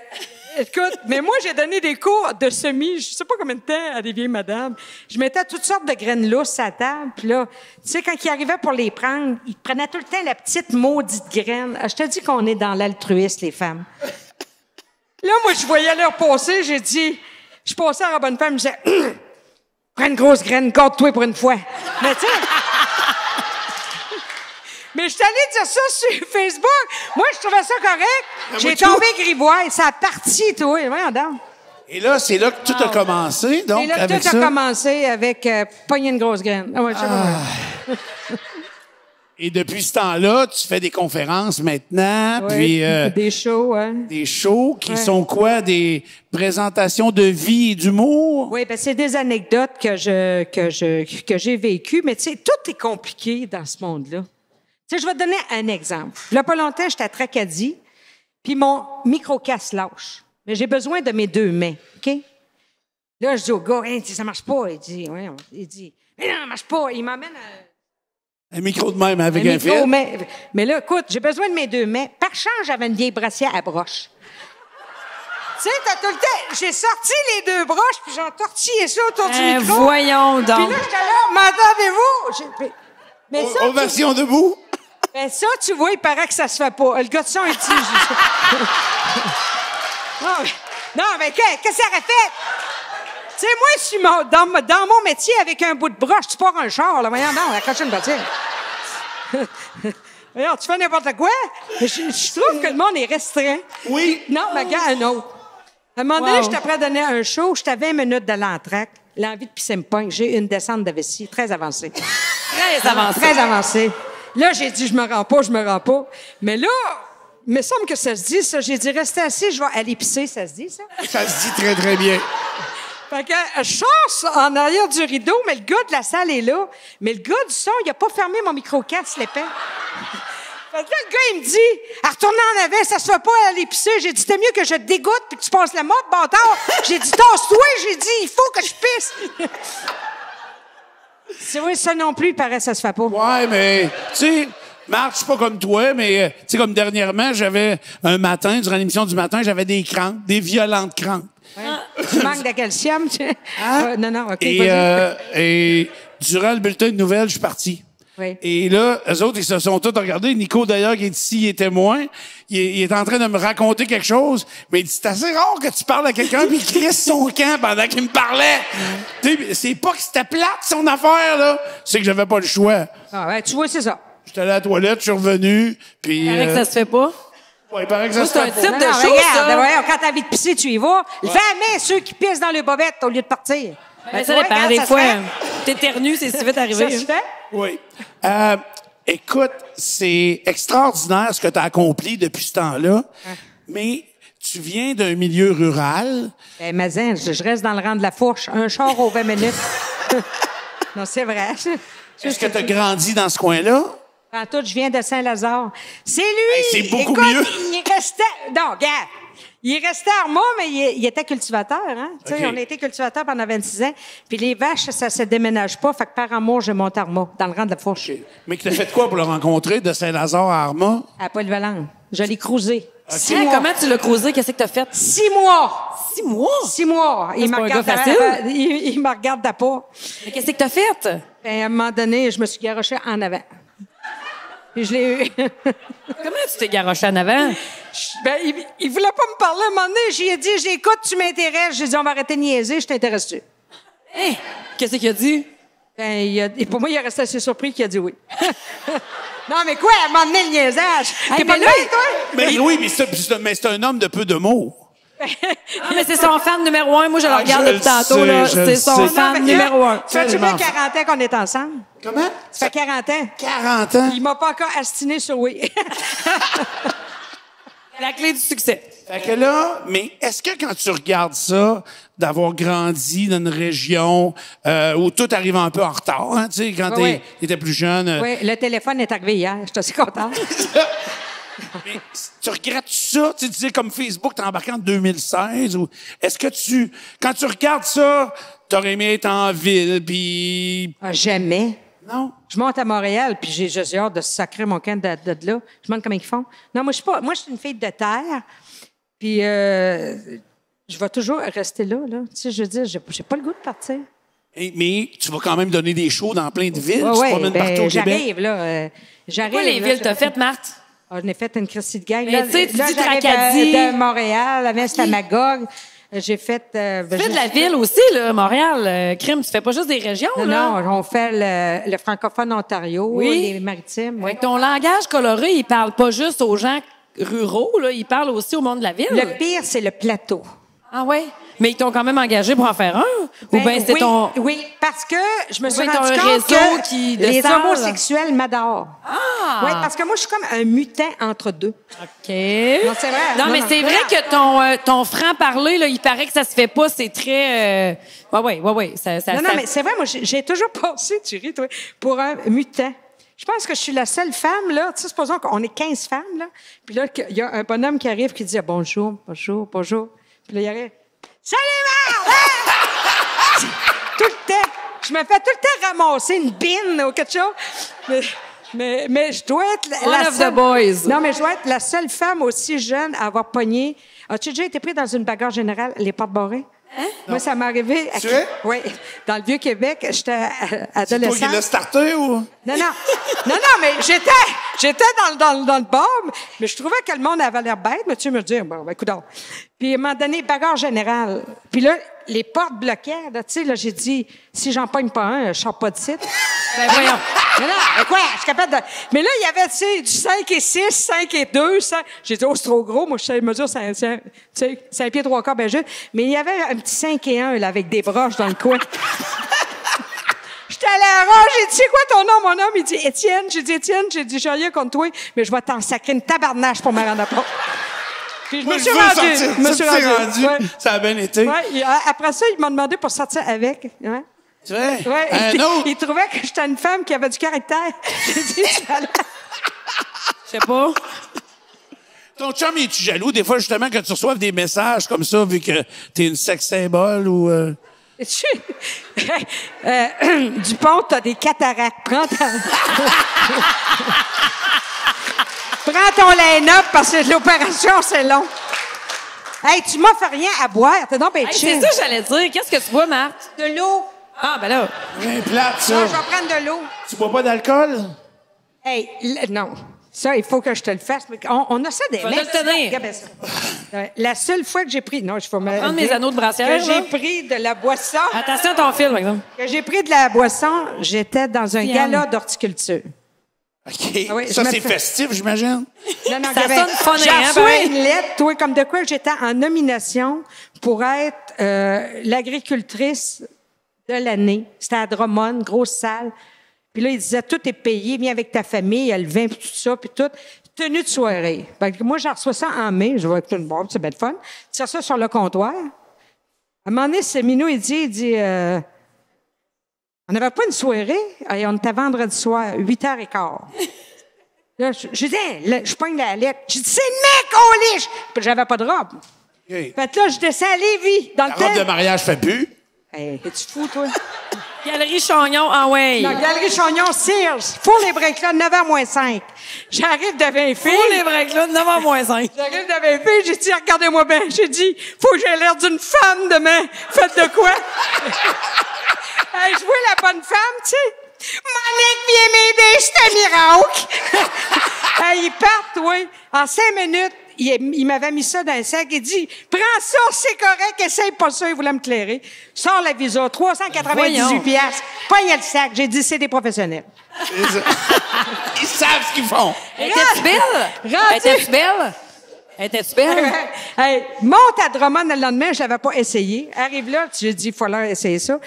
écoute, mais moi, j'ai donné des cours de semis, je sais pas combien de temps, à des vieilles madames. Je mettais toutes sortes de graines lousses à la table, puis là, tu sais, quand ils arrivaient pour les prendre, ils prenaient tout le temps la petite maudite graine. Je te dis qu'on est dans l'altruisme, les femmes. Là, moi, je voyais leur passer, j'ai dit... Je passais à la bonne femme, je disais... Hum, prends une grosse graine, garde-toi pour une fois. Mais tu sais... Mais je suis allée dire ça sur Facebook. Moi, je trouvais ça correct. J'ai tombé grivois. Ça a parti, toi. Et là, c'est là que tout ah, a commencé. Donc, c'est là que avec tout ça... a commencé avec euh, pogner une grosse graine. Ah, ouais, ah. Et depuis ce temps-là, tu fais des conférences maintenant. Ouais, puis euh, des shows. Hein? Des shows qui ouais. sont quoi? Des présentations de vie et d'humour? Oui, ben c'est des anecdotes que je que je que j'ai vécues. Mais tu sais, tout est compliqué dans ce monde-là. Tu sais, je vais te donner un exemple. Il n'y a pas longtemps, j'étais à Tracadie, puis mon micro-casse lâche. Mais j'ai besoin de mes deux mains, OK? Là, je dis au gars, hey, ça marche pas. Il dit, ouais, il dit, mais non, ça marche pas. Il m'emmène à... un micro de même avec un, un fil. Mais... mais là, écoute, j'ai besoin de mes deux mains. Par chance, j'avais une vieille brassière à broche. Tu sais, t'as tout le temps... J'ai sorti les deux broches, puis j'ai entortillé ça autour euh, du micro. Voyons donc. Puis là, j'étais là, m'entendez-vous? Mais ça, en version tu... debout? Ben ça, tu vois, il paraît que ça se fait pas. Le gars de son est petit. Non, mais, non, mais qu'est-ce que ça aurait fait? Tu sais, moi, je suis mon, dans, dans mon métier avec un bout de broche, tu pars un char, là. Voyons, non, accroche une voiture. Voyons, tu fais n'importe quoi? Je, je trouve que le monde est restreint. Oui. Non, mais gars, un autre. À un moment donné, wow. j'étais prêt à donner un show, j'étais à vingt minutes de l'entraque. L'envie de pisser me pogne. J'ai une descente de vessie très avancée. Très avancée. Très avancée. Là, j'ai dit, je me rends pas, je me rends pas. Mais là, il me semble que ça se dit, ça. J'ai dit, restez assis, je vais aller pisser. Ça se dit, ça? Ça se dit très, très bien. Fait que je sors en arrière du rideau, mais le gars de la salle est là. Mais le gars du son, il a pas fermé mon micro-casse, l'épais. Fait que là, le gars, il me dit, à retourner en avant, ça se fait pas aller pisser. J'ai dit, c'était mieux que je te dégoûte puis que tu passes la mode, bâtard. J'ai dit, tasse-toi. J'ai dit, il faut que je pisse. C'est vrai, ça non plus, il paraît, ça se fait pas. Ouais, mais, tu sais, Marthe, c'est pas comme toi, mais, tu sais, comme dernièrement, j'avais un matin, durant l'émission du matin, j'avais des crampes, des violentes crampes. Ouais. Tu manques de calcium, tu sais. Hein? Euh, non, non, OK. Et, euh, et durant le bulletin de nouvelles, je suis parti. Oui. Et là, eux autres, ils se sont tous regardés. Nico, d'ailleurs, qui est ici, il est témoin. Il est, il est en train de me raconter quelque chose. Mais il dit, c'est assez rare que tu parles à quelqu'un puis il crisse son camp pendant qu'il me parlait. Mm. C'est pas que c'était plate, son affaire, là. C'est que j'avais pas le choix. Ah ouais, tu vois, c'est ça. J'étais allé à la toilette, je suis revenu, puis... Il paraît euh... que ça se fait pas. Ouais, il paraît que ça se fait pas. C'est un type de chose, ça. Regarde, quand t'as envie de pisser, tu y vas. Levez la main ceux qui pissent dans les bobettes au lieu de partir. Ben, ben, ça dépend, des fois, t'éternues, c'est si vite arrivé. Ça se fait? Oui. Euh, Écoute, c'est extraordinaire ce que tu as accompli depuis ce temps-là, ah. mais tu viens d'un milieu rural. Ben, Mazen, je reste dans le rang de la fourche. Un char aux vingt minutes. Non, c'est vrai. Est-ce que tu as grandi dans ce coin-là? En tout, je viens de Saint-Lazare. C'est lui! Hey, c'est beaucoup Écoute, mieux! Il restait... Non, regarde! Il restait à Armagh, mais il, il était cultivateur. Hein? Okay. On a été cultivateur pendant vingt-six ans. Puis les vaches, ça se déménage pas. Fait que par amour, je monte à Armagh, dans le rang de la fourche. Okay. Mais tu as fait quoi pour le rencontrer de Saint-Lazare à Armagh? À Polyvalente. Je l'ai cruisé. Okay. Six mois. Comment tu l'as cruisé? Qu'est-ce que tu as fait? Six mois! Six mois? Six mois. Il me regarde pas. Il, il me regarde pas. Mais qu'est-ce que tu as fait? Ben, à un moment donné, je me suis garochée en avant. Puis je l'ai eu. Comment tu t'es garoché en avant? Ben, il, il voulait pas me parler à un moment donné. J'ai dit, j'écoute, tu m'intéresses. J'ai dit, on va arrêter de niaiser, je t'intéresse-tu? Hey, qu'est-ce qu'il a dit? Ben, il a, et pour moi, il est resté assez surpris qu'il a dit oui. Non, mais quoi, à un moment donné, le niaisage? Hey, t'es pas là, toi? Mais oui, mais c'est, mais c'est un homme de peu de mots. Ah, mais c'est son fan numéro un. Moi, je le regarde ah, depuis tantôt. Sais, là. C'est son sais. fan non, numéro un. Ça fait quarante ans qu'on est ensemble. Comment? Ça fait quarante ans. quarante ans? Il m'a pas encore astiné sur oui. La clé du succès. Fait que là, mais est-ce que quand tu regardes ça, d'avoir grandi dans une région euh, où tout arrive un peu en retard, hein, tu sais, quand oui, t'es, oui. t'étais plus jeune... Euh... Oui, le téléphone est arrivé hier. Je suis assez contente. Mais tu regrettes ça? Tu disais comme Facebook, t'es embarqué en deux mille seize. Ou est-ce que tu... Quand tu regardes ça, t'aurais aimé être en ville, puis... Ah, jamais. Non? Je monte à Montréal, puis j'ai juste hâte de sacrer mon camp de, de, de là. Je me demande comment ils font. Non, moi, je suis pas... Moi, je suis une fille de terre, puis euh, je vais toujours rester là, là. Tu sais, je veux dire, j'ai, j'ai pas le goût de partir. Et, mais tu vas quand même donner des shows dans plein de villes. Ouais, tu te promènes ben, partout au j'arrive, Québec. J'arrive, là. Euh, j'arrive, Pourquoi les là, villes t'as faites, Marthe? Ah, je n'ai fait une crise de gang. Mais tu sais, tu dis Tracadie. De, de Montréal, avant c'était à Magog. J'ai fait... Euh, ben, tu fais de la ville aussi, là, Montréal. Euh, crime, tu fais pas juste des régions, non, là. Non, on fait le, le francophone Ontario, oui. les maritimes. Oui. Oui. Ton langage coloré, il parle pas juste aux gens ruraux, là, il parle aussi au monde de la ville. Le pire, c'est le plateau. Ah oui? Mais ils t'ont quand même engagé pour en faire un? Ben, ou bien c'était oui, ton... Oui, parce que je me suis ben, rendu compte que qui les salle. homosexuels m'adorent. Ah! Oui, parce que moi, je suis comme un mutant entre deux. OK. Non, c'est vrai. Non, non mais non, c'est, c'est vrai, vrai que ton, euh, ton franc-parler, là, il paraît que ça se fait pas, c'est très... Oui, oui, oui, oui. Non, non, mais c'est vrai, moi, j'ai, j'ai toujours pensé, tu ris, toi, pour un mutant. Je pense que je suis la seule femme, là. Tu sais, supposons qu'on est quinze femmes, là. Puis là, il y a un bonhomme qui arrive qui dit « Bonjour, bonjour, bonjour. » Puis là, il arrive... Salut, Marthe! Tout le temps. Je me fais tout le temps ramasser une bine ou quelque chose. Mais, mais, mais je dois être la, la seule... One of the boys. Non, mais je dois être la seule femme aussi jeune à avoir pogné. As-tu déjà été pris dans une bagarre générale, les portes barrées? Hein? Moi, ça m'est arrivé... À... Tu es? Oui. Dans le Vieux-Québec, j'étais adolescente. C'est toi qui l'as starté ou... Non, non. Non, non, mais j'étais j'étais dans, dans, dans le bar, mais je trouvais que le monde avait l'air bête, mais tu me dis, bon, ben, coudonc. Puis, ils m'ont donné bagarre générale. Puis là, les portes bloquaient. Tu sais, là, j'ai dit, si j'en pogne pas un, je sors pas de site. Ben, voyons. Mais non, mais quoi? Je suis capable de... Mais là, il y avait, tu sais, du cinq et six, cinq et deux, cinq... J'ai dit, oh, c'est trop gros. Moi, je sais, mesure, c'est un, c'est un, tu sais, cinq pieds, trois quarts, ben juste. Mais il y avait un petit cinq et un, là, avec des broches dans le coin. J'étais à la rage, j'ai dit, c'est quoi ton nom, mon homme? Il dit, Étienne. J'ai dit, Étienne, j'ai dit, j'ai rien contre toi, mais je vais t'en sacrer une tabarnache pour me rendre à propre. Puis je me suis rendue. Je me suis rendue. Ouais. Ça a bien été. Ouais, après ça, il m'a demandé pour sortir avec. Ouais. Tu vois? Ouais. Un il, autre. Il trouvait que j'étais une femme qui avait du caractère. J'ai dit, je sais pas. Ton chum, es-tu jaloux des fois, justement, que tu reçoives des messages comme ça, vu que t'es une sex symbole ou... Euh... euh, Dupont, t'as des cataractes. Prends ta... Prends ton line-up parce que l'opération, c'est long. Hey, tu m'offres rien à boire. T'es donc bien hey, chill. C'est ça que j'allais dire. Qu'est-ce que tu bois, Marthe? De l'eau. Ah, ben là. Rien plate, ça. Non, je vais prendre de l'eau. Tu bois pas d'alcool? Hey, l- non. Ça, il faut que je te le fasse. On, on a ça des mecs. Faut le tenir. Ouais. La seule fois que j'ai pris... Non, je vais me... Prendre mes anneaux de brassière. Que j'ai pris de la boisson... Attention à ton fil, par exemple. Que j'ai pris de la boisson, j'étais dans un Bien. gala d'horticulture. OK. Ah oui, ça, c'est fait... festif, j'imagine. Non, non, ça sonne funny, j'ai reçu hein, une lettre, toi, comme de quoi j'étais en nomination pour être euh, l'agricultrice de l'année. C'était à Drummond, grosse salle. Puis là, il disait, tout est payé, viens avec ta famille, il y a le vin, puis tout ça, puis tout. Tenue de soirée. Parce que moi, j'en reçois ça en mai. Je vais avec tout le monde, c'est bien de fun. Tire ça sur le comptoir. À un moment donné, c'est Minou, il dit, il dit, euh, on n'avait pas une soirée. Et on était vendredi soir, huit heures quinze. Là, je, je dis, hey, là, je pogne la lettre. Je dis, c'est le mec au lit! Puis j'avais pas de robe. Okay. Fait que là, je descends à Lévis. Dans la le robe de mariage fait plus. Hey, es-tu fou, toi? Galerie Chagnon, ah ouais. Non, Galerie Chagnon, Sears. Faut les breaks là, neuf heures moins cinq. J'arrive devant les filles. Faut les breaks là, neuf heures moins cinq. J'arrive devant les filles, j'ai dit, regardez-moi bien. J'ai dit, faut que j'ai l'air d'une femme demain. Faites de quoi? Hey, je vois la bonne femme, tu sais. Monique vient m'aider, c'est un miracle. Hey, ils partent, oui. En cinq minutes, il, il m'avait mis ça dans un sac. Il dit, prends ça, c'est correct, essaye pas ça. Il voulait me clairer. Sors la visa, trois cent quatre-vingt-dix-huit piastres. Pogne le sac. J'ai dit, c'est des professionnels. Ils savent ce qu'ils font. Elle était-tu belle? Elle était-tu belle? Elle était-tu belle? Hey, monte à Drummond le lendemain, je l'avais pas essayé. Arrive là, j'ai dit, il faut leur essayer ça.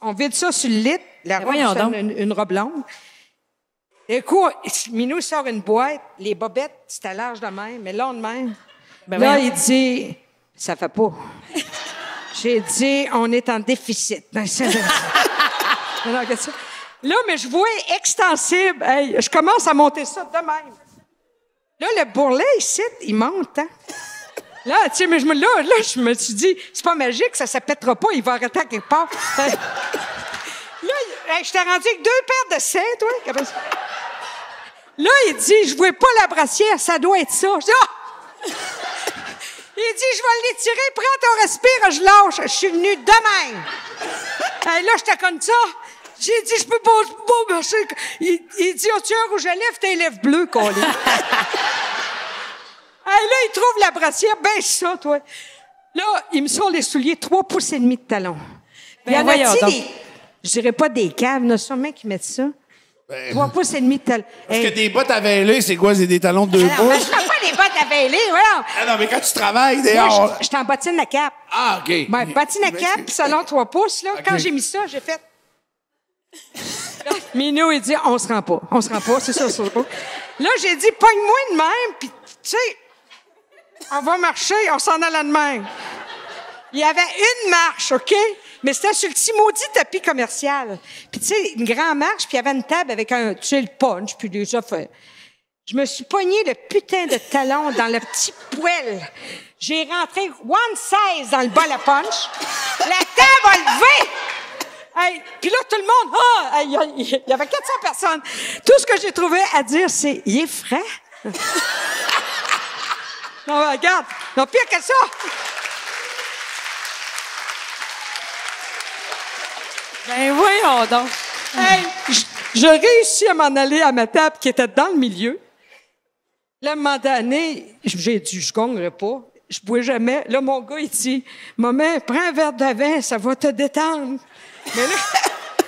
On vide ça sur le lit. La robe, une, une robe longue. Écoute, Minou sort une boîte, les bobettes, c'était large de même, mais long de même. Ben là, bien. Il dit, ça fait pas. J'ai dit, on est en déficit. Non, c'est... non, qu'est-ce que... Là, mais je vois extensible. Hey, je commence à monter ça de même. Là, le bourrelet, ici, il monte, hein? Là, tu sais, mais je me, là, là, je me suis dit, c'est pas magique, ça ne pètera pas, il va arrêter à quelque part. Là, je t'ai rendu avec deux paires de seins, toi. Là, il dit, je ne vois pas la brassière, ça doit être ça. Je dis, ah! Il dit, je vais l'étirer, prends ton respire, je lâche. Je suis venue de même. Et là, je t'ai comme ça. J'ai dit, je peux pas, pas marcher. Il, il dit, oh, tu as rouge à lèvres, tes lèvres bleues, qu'on est. Et là, il trouve la brassière, ben ça, toi. Là, il me sort les souliers, trois pouces et demi de talon. Ben, il y en voyons, a-t-il donc... Je dirais pas des caves, là, sûrement qui mettent ça. Trois ben, pouces et demi de talons. Parce hey. que des bottes à vêler, c'est quoi? C'est des talons de deux pouces? Ben, je prends pas des bottes à vêler, voilà. Ah non, mais quand tu travailles, d'ailleurs... Je t'en bottine à cap. Ah, OK. Ben, bottine à cap, salon trois pouces, là. Okay. Quand j'ai mis ça, j'ai fait... Minou, il dit, on se rend pas. On se rend pas, c'est ça, c'est ça. Là, j'ai dit, pogne-moi de même, puis tu sais, on va marcher, on s'en allait de même. Il y avait une marche, OK? Mais c'était sur le petit maudit tapis commercial. Puis, tu sais, une grande marche, puis il y avait une table avec un, tu sais, le punch, puis des affaires. Je me suis pogné le putain de talon dans le petit poêle. J'ai rentré one size dans le bol à punch. La table a levé! Hey, puis là, tout le monde, ah! Oh, il hey, y, y avait quatre cents personnes. Tout ce que j'ai trouvé à dire, c'est, il est frais. Non, regarde, non, pire que ça! Ben voyons donc. Hey, je, je réussis à m'en aller à ma table qui était dans le milieu. Là, à un moment donné, j'ai dit, je gongrais pas, je bois jamais. Là, mon gars, il dit, « Maman, prends un verre de vin, ça va te détendre. » Mais là,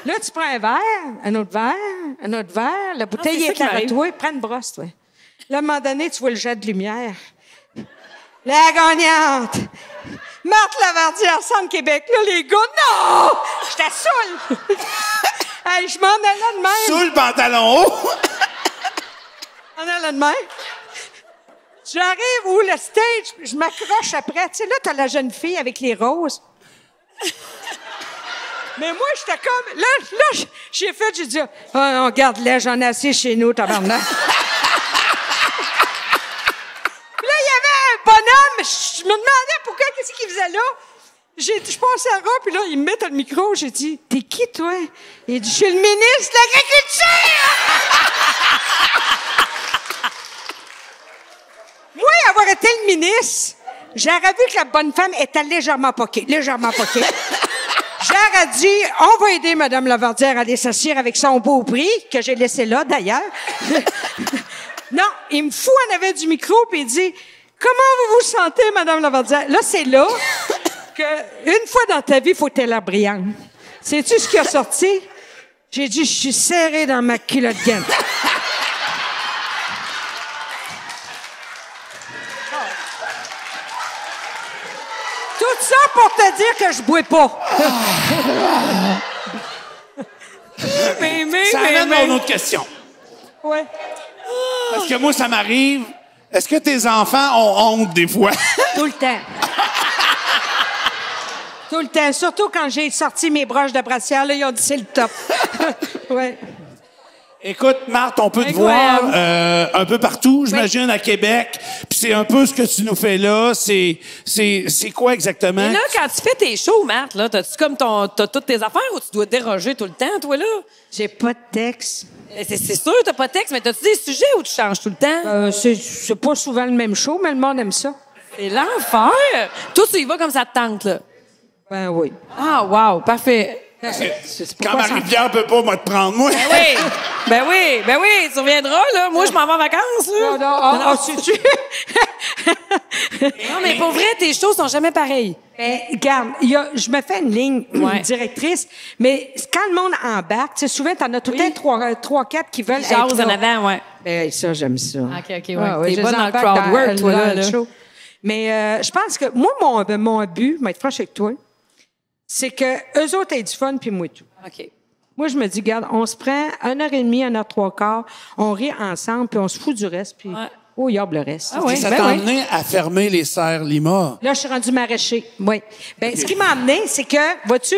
là, tu prends un verre, un autre verre, un autre verre, la bouteille non, est là à toi, prends une brosse, toi. Là, à un moment donné, tu vois le jet de lumière. La gagnante! Marthe Laverdière, Centre Québec. Là, les gars, non! J'étais saoule! Hey, je m'en allais de même. Saoule, pantalon haut! Je m'en allais de même. J'arrive où le stage, je m'accroche après. Tu sais, là, t'as la jeune fille avec les roses. Mais moi, j'étais comme... Là, là j'ai fait, j'ai dit, oh, on garde là, j'en ai assez chez nous, tabarnak. Bonhomme, je me demandais pourquoi, qu'est-ce qu'il faisait là? J'ai dit, je pensais à Rob, puis là, il me met dans le micro, j'ai dit, t'es qui, toi? Il dit, je suis le ministre de l'Agriculture! Moi, avoir été le ministre, j'aurais vu que la bonne femme était légèrement poquée, légèrement poquée. J'aurais dit, on va aider Mme Laverdière à aller s'assire avec son beau prix, que j'ai laissé là, d'ailleurs. Non, il me fout en avait du micro, puis il dit... Comment vous vous sentez, Madame Laverdière? Là, c'est là qu'une fois dans ta vie, il faut être la brillante. Sais-tu ce qui a sorti? J'ai dit, je suis serrée dans ma culotte gaine. Oh. Tout ça pour te dire que je bois pas. mais, mais, ça amène mais, à une autre question. Oui. Parce que moi, ça m'arrive. Est-ce que tes enfants ont honte des fois? Tout le temps. Tout le temps. Surtout quand j'ai sorti mes broches de brassière, là, ils ont dit c'est le top. Ouais. Écoute, Marthe, on peut te voir euh, un peu partout, j'imagine, oui. à Québec. Puis c'est un peu ce que tu nous fais là. C'est c'est quoi exactement? Et là, quand tu fais tes shows, Marthe, là, t'as-tu comme ton, t'as toutes tes affaires ou tu dois déroger tout le temps, toi, là? J'ai pas de texte. C'est sûr, t'as pas de texte, mais t'as-tu des sujets où tu changes tout le temps? Euh, c'est pas souvent le même show, mais le monde aime ça. C'est l'enfer! Toi, tu y vas comme ça te tente, là? Ben oui. Ah, wow, parfait. Quand Marie-Pierre peut pas, moi, te prendre, moi. Ben oui, ben oui, ben oui, tu reviendras, là. Moi, je m'en vais en vacances, là. Non, non, non, non, tu... non mais pour vrai, tes shows sont jamais pareilles. Ben, regarde, y a, je me fais une ligne ouais. directrice, mais quand le monde embarque, tu sais, souvent, t'en as tout le oui. temps trois, trois, quatre qui veulent genre être là. En avant, ouais. Ben, ça, j'aime ça. OK, OK, ouais. Ah, ouais, t'es pas dans le crowd work, toi, là, là. Show. Mais euh, je pense que, moi, mon, mon but, je vais être franche avec toi, c'est que eux autres aient du fun, puis moi tout. OK. Moi, je me dis, regarde, on se prend une heure et demie, une heure trois quarts, on rit ensemble, puis on se fout du reste, puis ouais. oh, il y a le reste. Ah, oui. Ça ben t'a oui. amené à fermer les SerresLiMa. Là, je suis rendue maraîcher, oui. Ben, okay. Ce qui m'a amené, c'est que, vois-tu,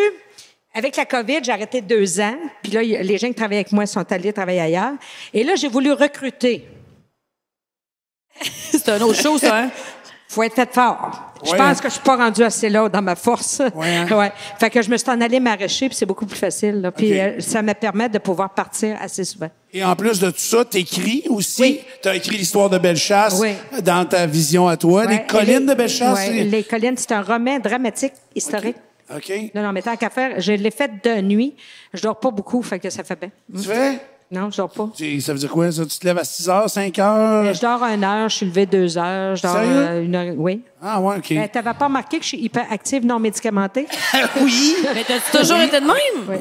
avec la COVID, j'ai arrêté deux ans, puis là, les gens qui travaillaient avec moi sont allés travailler ailleurs, et là, j'ai voulu recruter. C'est un autre chose, ça, hein? Faut être fait fort. Ouais. Je pense que je suis pas rendue assez là dans ma force. Ouais, hein? Ouais. Fait que je me suis en allée maraîcher, puis c'est beaucoup plus facile, là. Puis okay. euh, ça me permet de pouvoir partir assez souvent. Et en plus de tout ça, t'écris aussi. Oui. T'as écrit l'histoire de Bellechasse oui. dans ta vision à toi. Ouais. Les collines les, de Bellechasse. Ouais. Et... Les collines, c'est un roman dramatique, historique. OK. okay. Non, non, mais tant qu'à faire, je l'ai fait de nuit. Je dors pas beaucoup, fait que ça fait bien. Tu mmh. fais? Non, je dors pas. Ça veut dire quoi, ça? Tu te lèves à six heures, cinq heures? Mais je dors une heure, je suis levée deux heures, je dors euh, une heure, oui. Ah ouais, OK. Euh, T'avais pas remarqué que je suis hyperactive non médicamentée? Oui! Mais t'as toujours oui. été de même? Oui.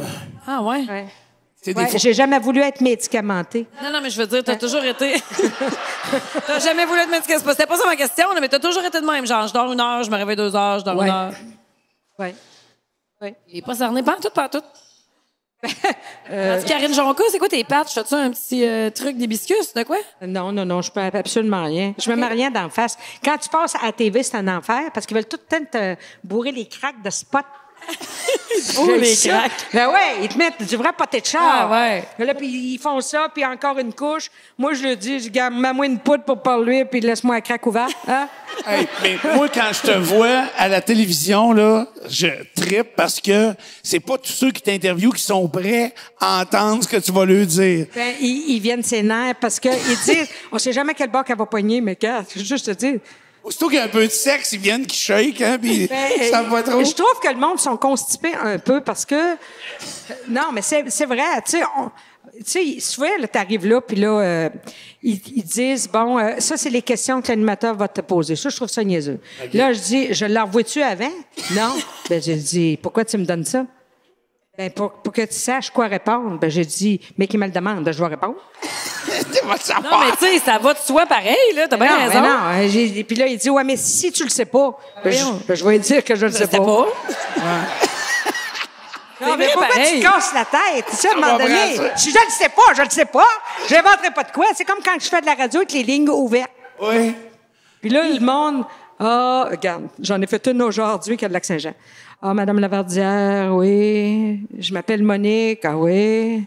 Ah ouais? Ouais. Ouais, j'ai jamais voulu être médicamentée. Non, non, mais je veux dire, t'as hein? toujours été... t'as jamais voulu être médicamentée. C'était pas ça ma question, mais t'as toujours été de même. Genre, je dors une heure, je me réveille deux heures, je dors ouais. une heure. Oui. Oui. Il est pas cerné, pas en tout, pas en tout. euh, Karine Jonca, c'est quoi tes pattes? Fais-tu un petit euh, truc d'hibiscus? De quoi? Non, non, non, je peux absolument rien. Je okay. me mets rien d'en face. Quand tu passes à la T V, c'est un enfer parce qu'ils veulent tout le temps te bourrer les craques de spots. Oh, les craques! Ben ouais, ils te mettent du vrai poté de char. Ah ouais. Là, puis ils font ça, puis encore une couche. Moi, je le dis, je garde, mets-moi une poudre pour parler, puis laisse-moi un craque ouvert. Hein? Hey, mais moi, quand je te vois à la télévision, là, je trippe parce que c'est pas tous ceux qui t'interviewent qui sont prêts à entendre ce que tu vas leur dire. Ben, ils, ils viennent s'énerver parce que ils disent, on sait jamais quel bord qu'elle va poigner, mais quand, je veux juste te dire. Surtout qu'il y a un peu de sexe, ils viennent qui shake, hein, puis ben, ça me va trop. Je trouve que le monde sont constipés un peu parce que... Non, mais c'est vrai, tu sais, tu sais, souvent, t'arrives là, puis là, euh, ils, ils disent, bon, euh, ça, c'est les questions que l'animateur va te poser. Ça, je trouve ça niaiseux. Okay. Là, je dis, je l'envoie-tu avant? Non. Ben, je dis, pourquoi tu me donnes ça? Ben, pour, pour que tu saches quoi répondre, ben, j'ai dit, mais qui me le demande, je vais répondre. Tu vas savoir. Non, mais tu sais, ça va de soi pareil, là. T'as bien raison. Ben non, puis là, il dit, ouais, mais si tu le sais pas, ben, je, je vais dire que je le sais pas. pas. Ouais. Non, mais pourquoi pareil. Tu te casses la tête? Tu sais, à un moment donné, si je le sais pas, je le sais pas, je n'inventerai pas de quoi. C'est comme quand je fais de la radio avec les lignes ouvertes. Oui. Puis là, le monde, ah, oh, regarde, j'en ai fait une aujourd'hui qui a de Lac-Saint-Jean. Ah, oh, Madame Laverdière, oui. Je m'appelle Monique, ah oui.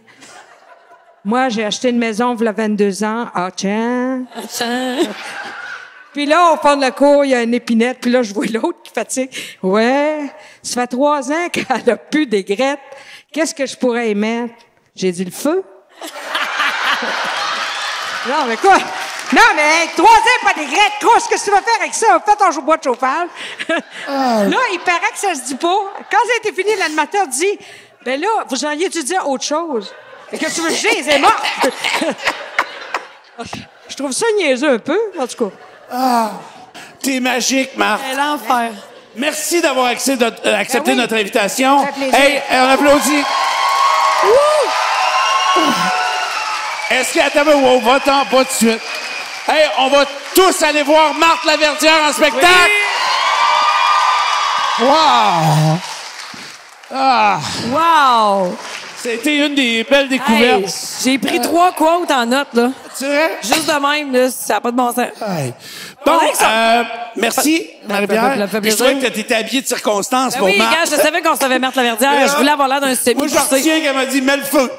Moi, j'ai acheté une maison, il y a vingt-deux ans. Ah, tiens. Ah, tiens. Puis là, au fond de la cour, il y a une épinette. Puis là, je vois l'autre qui fatigue. Ouais. Ça fait trois ans qu'elle a plus d'aigrettes. Qu'est-ce que je pourrais y mettre? J'ai dit le feu. Non, mais quoi? Non, mais hey, trois ans, pas des grettes. Qu'est-ce que tu vas faire avec ça? Fais ton bois de chauffage. Oh. Là, il paraît que ça se dit pas. Quand ça a été fini, l'animateur dit, « Ben là, vous auriez dû dire autre chose. » Et que tu veux chier, c'est mort. Je trouve ça niaiseux un peu, en tout cas. Ah, t'es magique, Marthe. C'est l'enfer. Merci d'avoir accepté, euh, accepté ben oui. notre invitation. Ça fait plaisir. Hey, on applaudit. Est-ce qu'il y a ta on va-t'en pas de suite. Hey, on va tous aller voir Marthe Laverdière en spectacle! Oui. Wow! Ah! Wow! C'était une des belles découvertes. Hey, j'ai pris trois quotes en note, là. C'est vrai? Juste de même, là, ça n'a pas de bon sens. Hey. Bon, bon euh, merci, Marie-Pierre. Je trouvais que tu étais habillée de circonstances ben pour oui, Marthe. Oui, gars, je savais qu'on se savait Marthe Laverdière. Je voulais avoir l'air d'un semi. Moi, je retiens qu'elle m'a dit « Mets le feu! »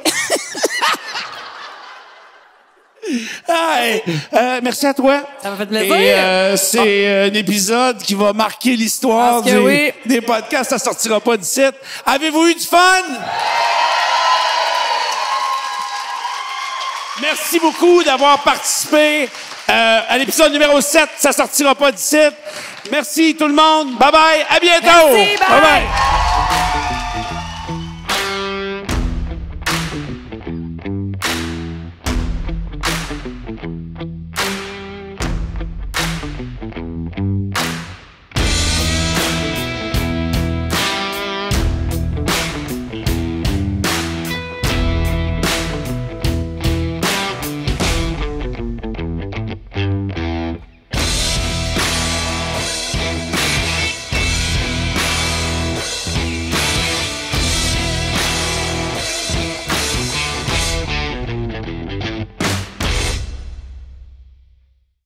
Hey, euh, merci à toi. Ça m'a fait plaisir. Et euh, c'est oh. un épisode qui va marquer l'histoire des, oui. des podcasts. Ça sortira pas d'ici. Avez-vous eu du fun? Merci beaucoup d'avoir participé euh, à l'épisode numéro sept. Ça sortira pas d'ici. Merci tout le monde. Bye bye. À bientôt. Merci, bye bye. bye.